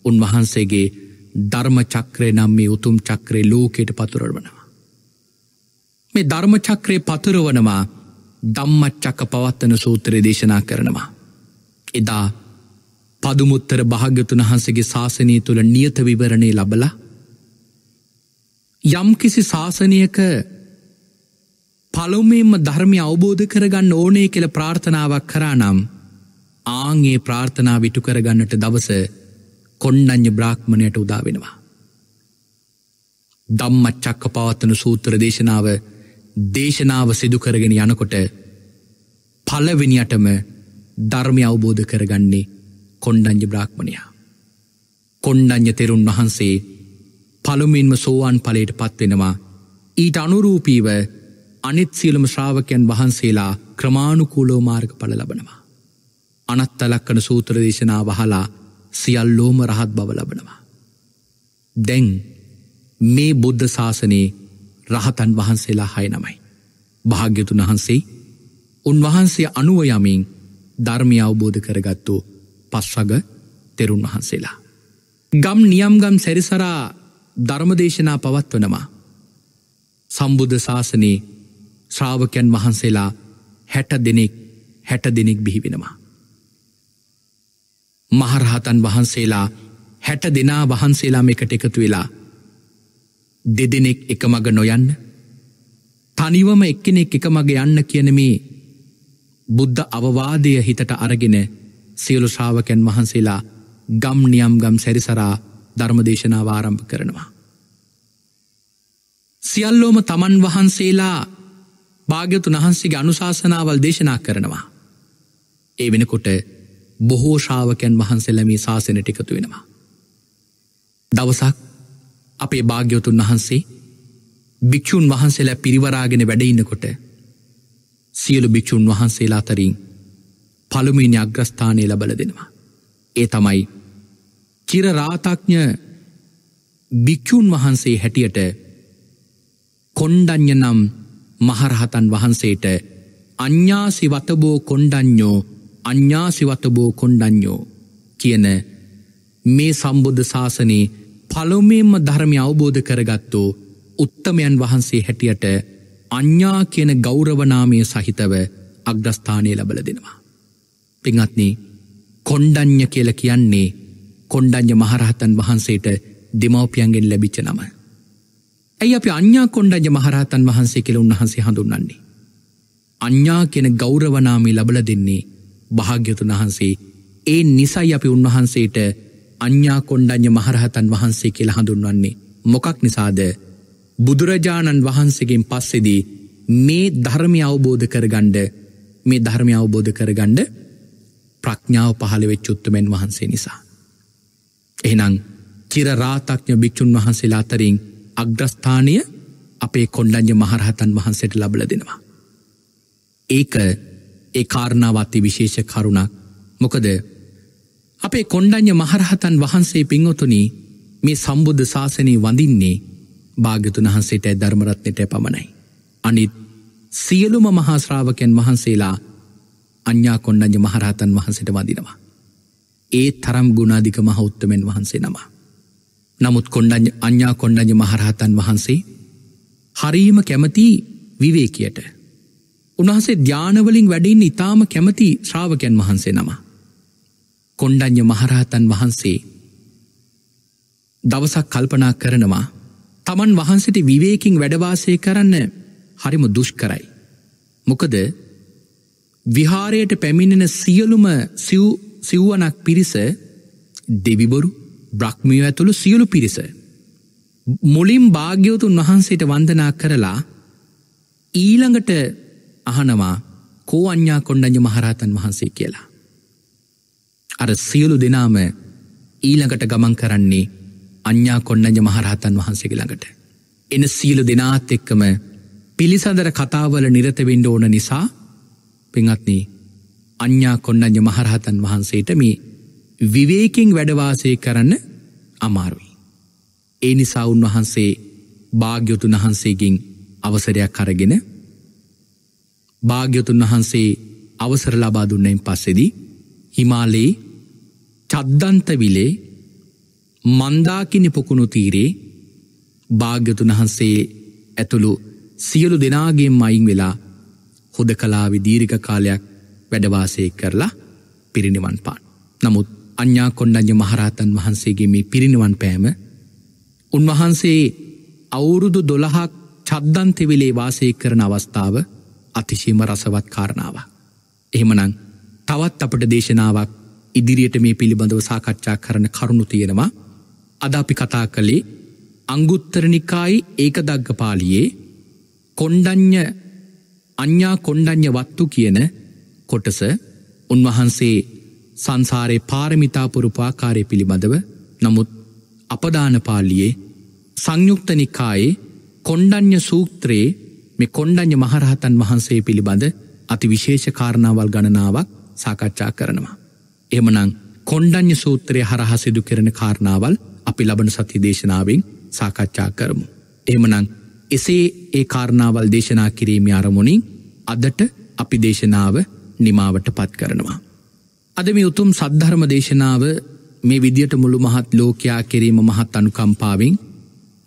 උන්වහන්සේගේ ධර්ම චක්‍රය නම් මේ උතුම් චක්‍රය ලෝකයට පතුරවනවා. මේ ධර්ම චක්‍රය පතුරවනවා ධම්මචක්ක පවත්තන සූත්‍රය දේශනා කරනවා. එදා පදුමුත්තර භාග්‍යවතුන් වහන්සේගේ ශාසනය තුළ නියත විවරණේ ලැබලා යම්කිසි ශාසනයක පළමුවෙන්ම ධර්මය අවබෝධ කරගන්න ඕනේ කියලා ප්‍රාර්ථනාවක් කරා නම් ආන් ඒ ප්‍රාර්ථනාව ඉටු කරගන්නට දවස කොණ්ඩඤ්ඤ බ්‍රාහ්මණයට උදා වෙනවා. ධම්මචක්ක පවත්තන සූත්‍ර දේශනාව සිදු කරගෙන යනකොට පළවෙනියටම ධර්මය අවබෝධ කරගන්නේ කොණ්ඩඤ්ඤ බ්‍රාහ්මණයා. කොණ්ඩඤ්ඤ තෙරුන් වහන්සේ පළමුවෙන්ම සෝවාන් ඵලයට පත් වෙනවා. ඊට අනුරූපීව අනිත් සියලුම ශ්‍රාවකයන් වහන්සේලා ක්‍රමානුකූලව මාර්ගඵල ලබනවා. අනත්ත ලක්කන සූත්‍ර දේශනාව අහලා සියල්ලෝම රහත් බව ලබනවා. දැන් මේ බුද්ධ ශාසනයේ රහතන් වහන්සේලා 6 නමයි. භාග්‍යවතුන් වහන්සේ උන්වහන්සේ අනුව යමින් ධර්මය අවබෝධ කරගත්තු පස්වග තෙරුන් වහන්සේලා. ගම් නියම් ගම් සැරිසරා ධර්මදේශනා පවත්වනවා. සම්බුද්ධ ශාසනයේ ශ්‍රාවකයන් වහන්සේලා 60 දෙනෙක් බිහි වෙනවා. මහරහතන් වහන්සේලා 60 දෙනා වහන්සේලා මේකට එකතු වෙලා 2 දෙනෙක් එක මග නොයන්න, තනිවම එක්කෙනෙක් එක මග යන්න කියන මේ බුද්ධ අවවාදය හිතට අරගෙන සියලු ශ්‍රාවකයන් වහන්සේලා ගම් නියම් ගම් සැරිසරා ධර්මදේශනාව ආරම්භ කරනවා. සියල්ලෝම තමන් වහන්සේලා භාග්‍යවතුන් වහන්සේගේ අනුශාසනාවල් දේශනා කරනවා. ඒ වෙනකොට බොහෝ ශ්‍රාවකයන් වහන්සේලා මේ ශාසනයට එකතු වෙනවා. දවසක් අපේ භාග්‍යවතුන් වහන්සේ භික්ෂුන් වහන්සේලා පිරිවරාගෙන වැඩ ඉන්නකොට සියලු භික්ෂුන් වහන්සේලා අතරින් පළමුවෙනි අග්‍රස්ථානය ලබා දෙනවා. ඒ තමයි චිර රාතඥ භික්ෂුන් වහන්සේ හැටියට කොණ්ඩඤ්ඤ නම් මහරහතන් වහන්සේට අඤ්ඤාසි වතබෝ කොණ්ඩඤ්ඤෝ අඤ්ඤාසි වතබෝ කොණ්ඩඤ්ඤෝ කියන මේ සම්බුද්ධ ශාසනයේ පළමුවෙන්ම ධර්මය අවබෝධ කරගත්තු උත්තමයන් වහන්සේ හැටියට අඤ්ඤා කියන ගෞරව නාමය සහිතව අග්‍රස්ථානය ලැබලා දෙනවා. පින්වත්නි, කොණ්ඩඤ්ඤ කියලා කියන්නේ කොණ්ඩඤ්ඤ මහරහතන් වහන්සේට දෙමව්පියන්ගෙන් ලැබිච්ච නම. ඇයි අපි අඤ්ඤා කොණ්ඩඤ්ඤ මහරහතන් වහන්සේ කියලා උන්වහන්සේ හඳුන්වන්නේ? අඤ්ඤා කියන ගෞරව නාමය ලැබලා දෙන්නේ භාග්‍යවතුන් වහන්සේ. ඒ නිසයි අපි උන්වහන්සේට අඤ්ඤා කොණ්ඩඤ්ඤ මහරහතන් වහන්සේ කියලා හඳුන්වන්නේ. මොකක් නිසාද? බුදුරජාණන් වහන්සේගෙන් පස්සේදී මේ ධර්මය අවබෝධ කරගන්න මේ ධර්මය අවබෝධ කරගන්න ප්‍රඥාව පහළ වෙච්ච උතුමෙන් වහන්සේ නිසා. එහෙනම් චිර රාතඥ භික්ෂුන් වහන්සේලා අතරින් අග්‍රස්ථානීය අපේ කොණ්ඩඤ්ඤ මහරහතන් වහන්සේට ලැබලා දෙනවා. ඒක ඒ කාරණාවත් විශේෂ කරුණක්. මොකද අපේ කොණ්ඩඤ්ඤ මහරහතන් වහන්සේ පින්වතුනි මේ සම්බුද්ධ ශාසනය වඳින්නේ භාග්‍යතුන් වහන්සේට ධර්ම රත්නයට පමණයි. අනිත් සියලුම මහා ශ්‍රාවකයන් වහන්සේලා අඤ්ඤා කොණ්ඩඤ්ඤ මහරහතන් වහන්සේට වඳිනවා. ඒ තරම් ගුණාධික මහ උත්තමෙන් වහන්සේ නම. නමුත් කොණ්ඩඤ්ඤ අඤ්ඤා කොණ්ඩඤ්ඤ මහරහතන් වහන්සේ හරීම කැමති විවේකයට. උන්වහන්සේ ධානවලින් වැඩින්න ඉතාම කැමති ශ්‍රාවකයන් වහන්සේ නම. කොණ්ඩඤ්ඤ මහරහතන් වහන්සේ දවසක් කල්පනා කරනවා තමන් වහන්සේට විවේකයෙන් වැඩවාසය කරන්න හරිම දුෂ්කරයි. මොකද විහාරයට පැමිණෙන සියලුම සිව්වනක් පිරිස දෙවිවරු බ්‍රහ්මයෝ ඇතුළු සියලු පිරිස මුලින් භාග්‍යවතුන් වහන්සේට වන්දනා කරලා ඊළඟට අහනවා කෝ අඤ්ඤා කොණ්ඩඤ්ඤ මහරහතන් වහන්සේ කියලා. අර සියලු දෙනාම ඊළඟට ගමන් කරන්නේ අඤ්ඤා කොණ්ඩඤ්ඤ මහරහතන් වහන්සේගේ ළඟට. එන සියලු දෙනාත් එක්කම පිළිසඳර කතාවල නිරත වෙන්න ඕන නිසා පින්වත්නි අඤ්ඤා කොණ්ඩඤ්ඤ මහරහතන් වහන්සේට මේ විවේකයෙන් වැඩවාසය කරන්න අමාරුයි. ඒ නිසා උන්වහන්සේ භාග්‍යවතුන් වහන්සේගෙන් අවසරයක් අරගෙන භාග්‍යවතුන් වහන්සේ අවසර ලබා දුන්නෙන් පස්සේදී හිමාලයේ චද්දන්තවිලේ මන්දාකිනි පොකුණු තීරේ භාග්‍යවතුන් වහන්සේ ඇතුළු සියලු දෙනාගෙන් අයින් වෙලා හුදකලාවේ දීර්ඝ කාලයක් වැඩවාසය කරලා පිරිනිවන් පාන. නමුත් අඤ්ඤා කොණ්ඩඤ්ඤ මහරහතන් වහන්සේගේ මේ පිරිනිවන් පෑම උන්වහන්සේ අවුරුදු 12ක් චද්දන්තවිලේ වාසය කරන අවස්ථාව අතිශයම රසවත් කාරණාවක්. එහෙමනම් තවත් අපට දේශනාවක් ඉදිරියට මේ පිළිබඳව සාකච්ඡා කරන කරුණු තියෙනවා. අද අපි කතා කළේ අංගුත්තර නිකායේ ඒකදග්ගපාලියේ කොණ්ඩඤ්ඤ අඤ්ඤා කොණ්ඩඤ්ඤ වත්තු කියන කොටස උන්වහන්සේ සංසාරේ පාරමිතා පුරපු ආකාරය පිළිබඳව. නමුත් අපදාන පාළියේ සංයුක්ත නිකායේ කොණ්ඩඤ්ඤ සූත්‍රයේ මේ කොණ්ඩඤ්ඤ මහරහතන් වහන්සේ පිළිබඳ අතිවිශේෂ කාරණාවල් ගණනාවක් සාකච්ඡා කරනවා. එහෙමනම් කොණ්ඩඤ්ඤ සූත්‍රය හරහා සිදු කරන කාරණාවල් අපි ලබන සති දේශනාවෙන් සාකච්ඡා කරමු. එහෙමනම් එසේ ඒ කාරණාවල් දේශනා කිරීමේ අරමුණින් අදට අපි දේශනාව නිමාවට පත් කරනවා. අද මේ උතුම් සද්ධර්ම දේශනාව මේ විදියට මුළු මහත් ලෝකයා කෙරෙහිම මහත් අනුකම්පාවෙන්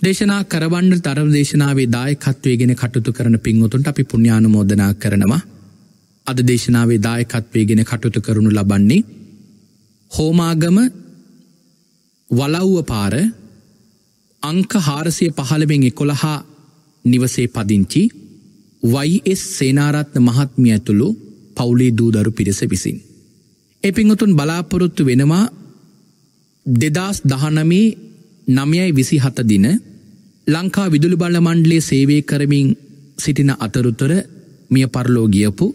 දේශනා කරවන්න ධර්ම දේශනාවේ දායකත්වයේගෙන කටයුතු කරන පින්වතුන්ට අපි පුණ්‍යානුමෝදනා කරනවා. අද දේශනාවේ දායකත්වයේගෙන කටයුතු කරනු ලබන්නේ හෝමාගම වලව්ව පාර අංක 415/11 නිවසේ පදිංචි වයිඑස් සේනාරත්න මහත්මිය ඇතුළු පවුලේ දූදරු පිරිස විසින්. ඒ පින්වතුන් බලාපොරොත්තු වෙනවා 2019 9/27 දින ලංකා විදුලි බල මණ්ඩලයේ සේවය කරමින් සිටින අතරතුර මිය පරලෝ ගියපු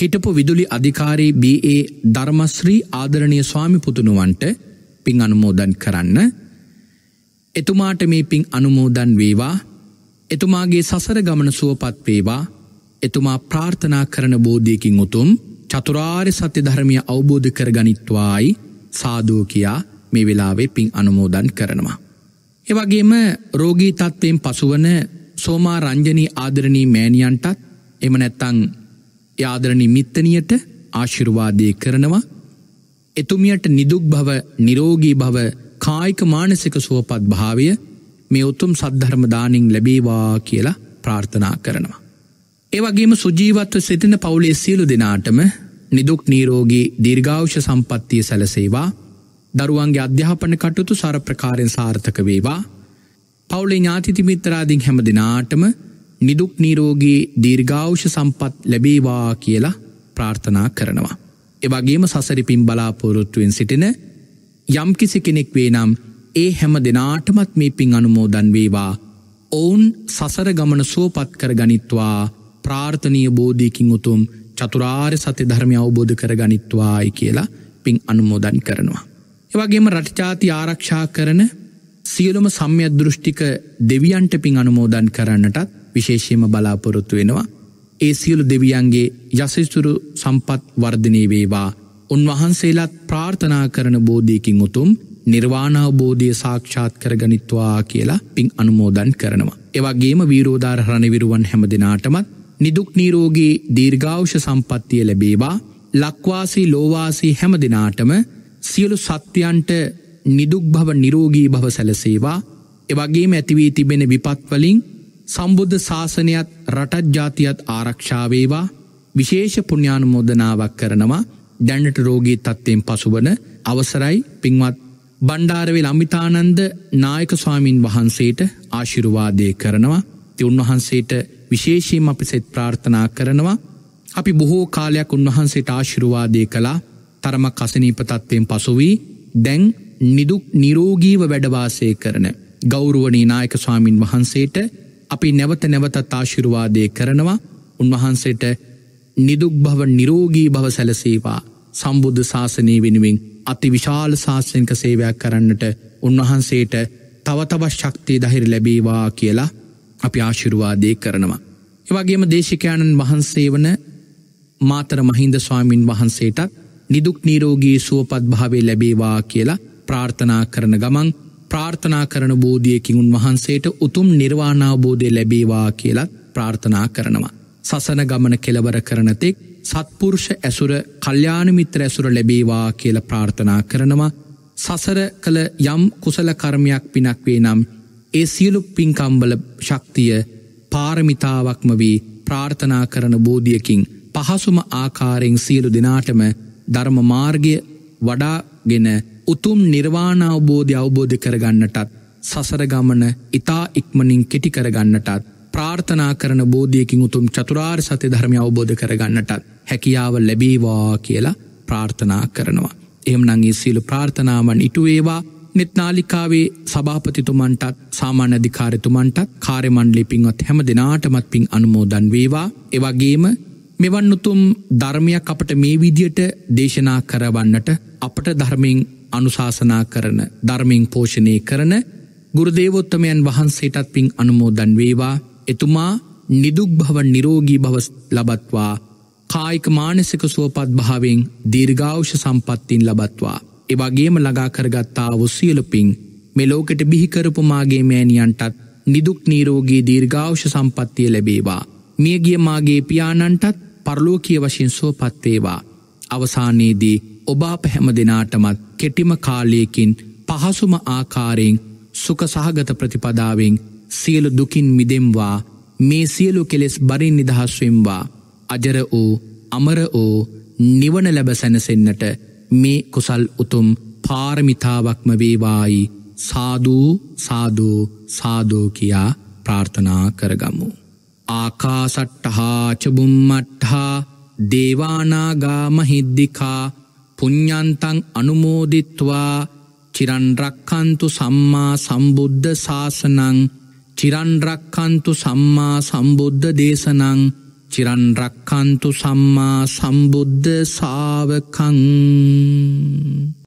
හිටපු විදුලි අධිකාරී BA ධර්මශ්‍රී ආදරණීය ස්වාමිපුතුණුවන්ට පින් අනුමෝදන් කරන්න. එතුමාට මේ පින් අනුමෝදන් වේවා. එතුමාගේ සසර ගමන සුවපත් වේවා. එතුමා ප්‍රාර්ථනා කරන බෝධියකින් උතුම් චතුරාර්ය සත්‍ය ධර්මය අවබෝධ කරගනිත්වායි සාදු කියා මේ වෙලාවේ පින් අනුමෝදන් කරනවා. ඒ වගේම රෝගී තත්ත්වයෙන් පසුවන සෝමා රංජනී ආදරණී මෑණියන්ටත් එහෙම නැත්නම් ඒ ආදරණී මිත්තණියට ආශිර්වාදේ කරනවා. එතුමියට නිදුක් භව, නිරෝගී භව, කායික මානසික සුවපත් භාවය මේ උතුම් සද්ධර්ම දානින් ලැබේවා කියලා ප්‍රාර්ථනා කරනවා. ඒ වගේම සුජීවත්ව සිටින පවුලේ සියලු දෙනාටම නිදුක් නිරෝගී දීර්ඝායුෂ සම්පන්නිය සැලසේවා. දරුවන්ගේ අධ්‍යාපන කටයුතු සාරප්‍රකාරයෙන් සාර්ථක වේවා. පවුලේ ඥාති මිත්‍රාදීන් හැම දිනාටම නිදුක් නිරෝගී දීර්ඝායුෂ සම්පත් ලැබේවා කියලා ප්‍රාර්ථනා කරනවා. ඒ වගේම සසරි පින් බලාපොරොත්තුෙන් සිටින යම්කිසි කෙනෙක් වේ නම් ඒ හැම දෙනාටමත් මේ පින් අනුමෝදන් වේවා. ඔවුන් සසර ගමන සුවපත් කර ගනිත්වා ප්‍රාර්ථනීය බෝධියකින් උතුම් චතුරාර්ය සත්‍ය ධර්මය අවබෝධ කරගනිත්වායි කියලා පින් අනුමෝදන් කරනවා. ඒ වගේම රට ජාති ආරක්ෂා කරන සියලුම සම්මිය දෘෂ්ටික දෙවියන්ට පින් අනුමෝදන් කරන්නටත් විශේෂයෙන්ම බලාපොරොත්තු වෙනවා. ඒ සියලු දෙවියන්ගේ යසසිතුරු සම්පත් වර්ධනය වේවා. උන්වහන්සේලාත් ප්‍රාර්ථනා කරන බෝධියකින් උතුම් නිර්වාණ අවබෝධය සාක්ෂාත් කරගනිත්වා කියලා පින් අනුමෝදන් කරනවා. ඒ වගේම වීරෝදාර රණවිරුවන් හැමදෙනාටමත් නිදුක් නිරෝගී දීර්ඝායුෂ සම්පන්නිය ලැබේවා. ලක්වාසී ලෝවාසී හැමදෙනාටම සියලු සත්‍යයන්ට නිදුක් භව නිරෝගී භව සැලසේවා. ඒ වගේම ඇති වී තිබෙන විපත් වලින් සම්බුද්ධ ශාසනයත් රටත් ජාතියත් ආරක්ෂා වේවා. විශේෂ පුණ්‍යානුමෝදනාවක් කරනවා දැනට රෝගී තත්ත්වයෙන් පසුවන අවසරයි පින්වත් බණ්ඩාරවේල අමිතානන්ද නායක ස්වාමින් වහන්සේට ආශිර්වාදේ කරනවා. ඉතින් උන්වහන්සේට විශේෂයෙන්ම අපි සෙත් ප්‍රාර්ථනා කරනවා. අපි බොහෝ කාලයක් උන්වහන්සේට ආශිර්වාදේ කළා. තරමක් අසනීප තත්ත්වයෙන් පසු වී දැන් නිදුක් නිරෝගීව වැඩවාසය කරන ගෞරවනීය නායක ස්වාමින් වහන්සේට අපි නැවත නැවතත් ආශිර්වාදේ කරනවා. උන්වහන්සේට නිදුක් භව නිරෝගී භව සැලසේවා. සම්බුද්ධ ශාසනය වෙනුවෙන් අති විශාල ශාස්ත්‍රනික සේවයක් කරන්නට උන්වහන්සේට තව තවත් ශක්තිය ධෛර්ය ලැබේවා කියලා අපි ආශිර්වාදේ කරනවා. ඒ වගේම දේශිකානන් වහන්සේ වන මාතර මහින්ද ස්වාමින් වහන්සේට නිදුක් නිරෝගී සුවපත් භාවය ලැබේවා කියලා ප්‍රාර්ථනා කරන ගමන් ප්‍රාර්ථනා කරන බෝධියකින් උන්වහන්සේට උතුම් නිර්වාණ අවබෝධය ලැබේවා කියලා ප්‍රාර්ථනා කරනවා. සසන ගමන කෙලවර කරන තෙක් සත්පුරුෂ ඇසුර කල්යාණ මිත්‍ර ඇසුර ලැබේවා කියලා ප්‍රාර්ථනා කරනවා. සසර කළ යම් කුසල කර්මයක් පිනක් වේ නම් ඒ සියලු පින්කම්වල ශක්තිය පාරමිතාවක්ම වී ප්‍රාර්ථනා කරන බෝධියකින් පහසුම ආකාරයෙන් සියලු දෙනාටම ධර්ම මාර්ගය වඩාගෙන උතුම් නිර්වාණ අවබෝධය අවබෝධ කරගන්නටත් සසර ගමන ඉතා ඉක්මනින් කෙටි කරගන්නටත් ප්‍රාර්ථනා කරන බෝධියකින් උතුම් චතුරාර්ය සත්‍ය ධර්මය අවබෝධ කරගන්නටත් හැකියාව ලැබේවා කියලා ප්‍රාර්ථනා කරනවා. එහෙමනම් මේ සීල ප්‍රාර්ථනාවන් ඉටු වේවා. නිත්නාලිකාවේ සභාපතිතුමන්ටත් සාමාන්‍ය අධිකාරීතුමන්ටත් කාර්ය මණ්ඩලයේ පින්වත් හැම දිනාටමත් පින් අනුමෝදන් වේවා. ඒ වගේම මෙවන් උතුම් ධර්මයක් අපට මේ විදියට දේශනා කරවන්නට අපට ධර්මයෙන් අනුශාසනා කරන ධර්මයෙන් පෝෂණය කරන ගුරුදේවෝත්තමයන් වහන්සේටත් පින් අනුමෝදන් වේවා. එතුමා නිදුක් භව නිරෝගී භව ලබත්වා. කායික මානසික සුවපත් භාවයෙන් දීර්ඝායුෂ සම්පත්තින් ලබත්වා. ඒ වගේම ළඟා කරගත්තා වූ සියලු පින් මේ ලෝකෙට බිහි කරපු මාගේ මෑණියන්ටත් නිදුක් නිරෝගී දීර්ඝායුෂ සම්පත්තිය ලැබේවා. මියගිය මාගේ පියාණන්ටත් පරලෝකීය වශයෙන් සුවපත් වේවා. අවසානයේදී ඔබ අප හැම දිනාටමත් කෙටිම කාලයකින් පහසුම ආකාරයෙන් සුඛ සහගත ප්‍රතිපදාවෙන් සියලු දුකින් මිදෙම්වා. මේ සියලු කෙලෙස් බරින් නිදහස් වෙම්වා. අජර වූ අමර වූ නිවන ලැබ සැනසෙන්නට මේ කුසල් උතුම් පාරමිතාවක්ම වේවායි සාදු සාදු සාදු කියා ප්‍රාර්ථනා කරගමු. ආකාසට්ටහා ච බුම්මට්ටහා දේවානාගා මහිද්దికා පුඤ්ඤන්තං අනුමෝදිත්වා චිරන් රක්ඛන්තු සම්මා සම්බුද්ධ ශාසනං චිරන් රක්ඛන්තු සම්මා සම්බුද්ධ දේශනං චිරන් රක්ඛන්තු සම්මා සම්බුද්ධ ශාවකං.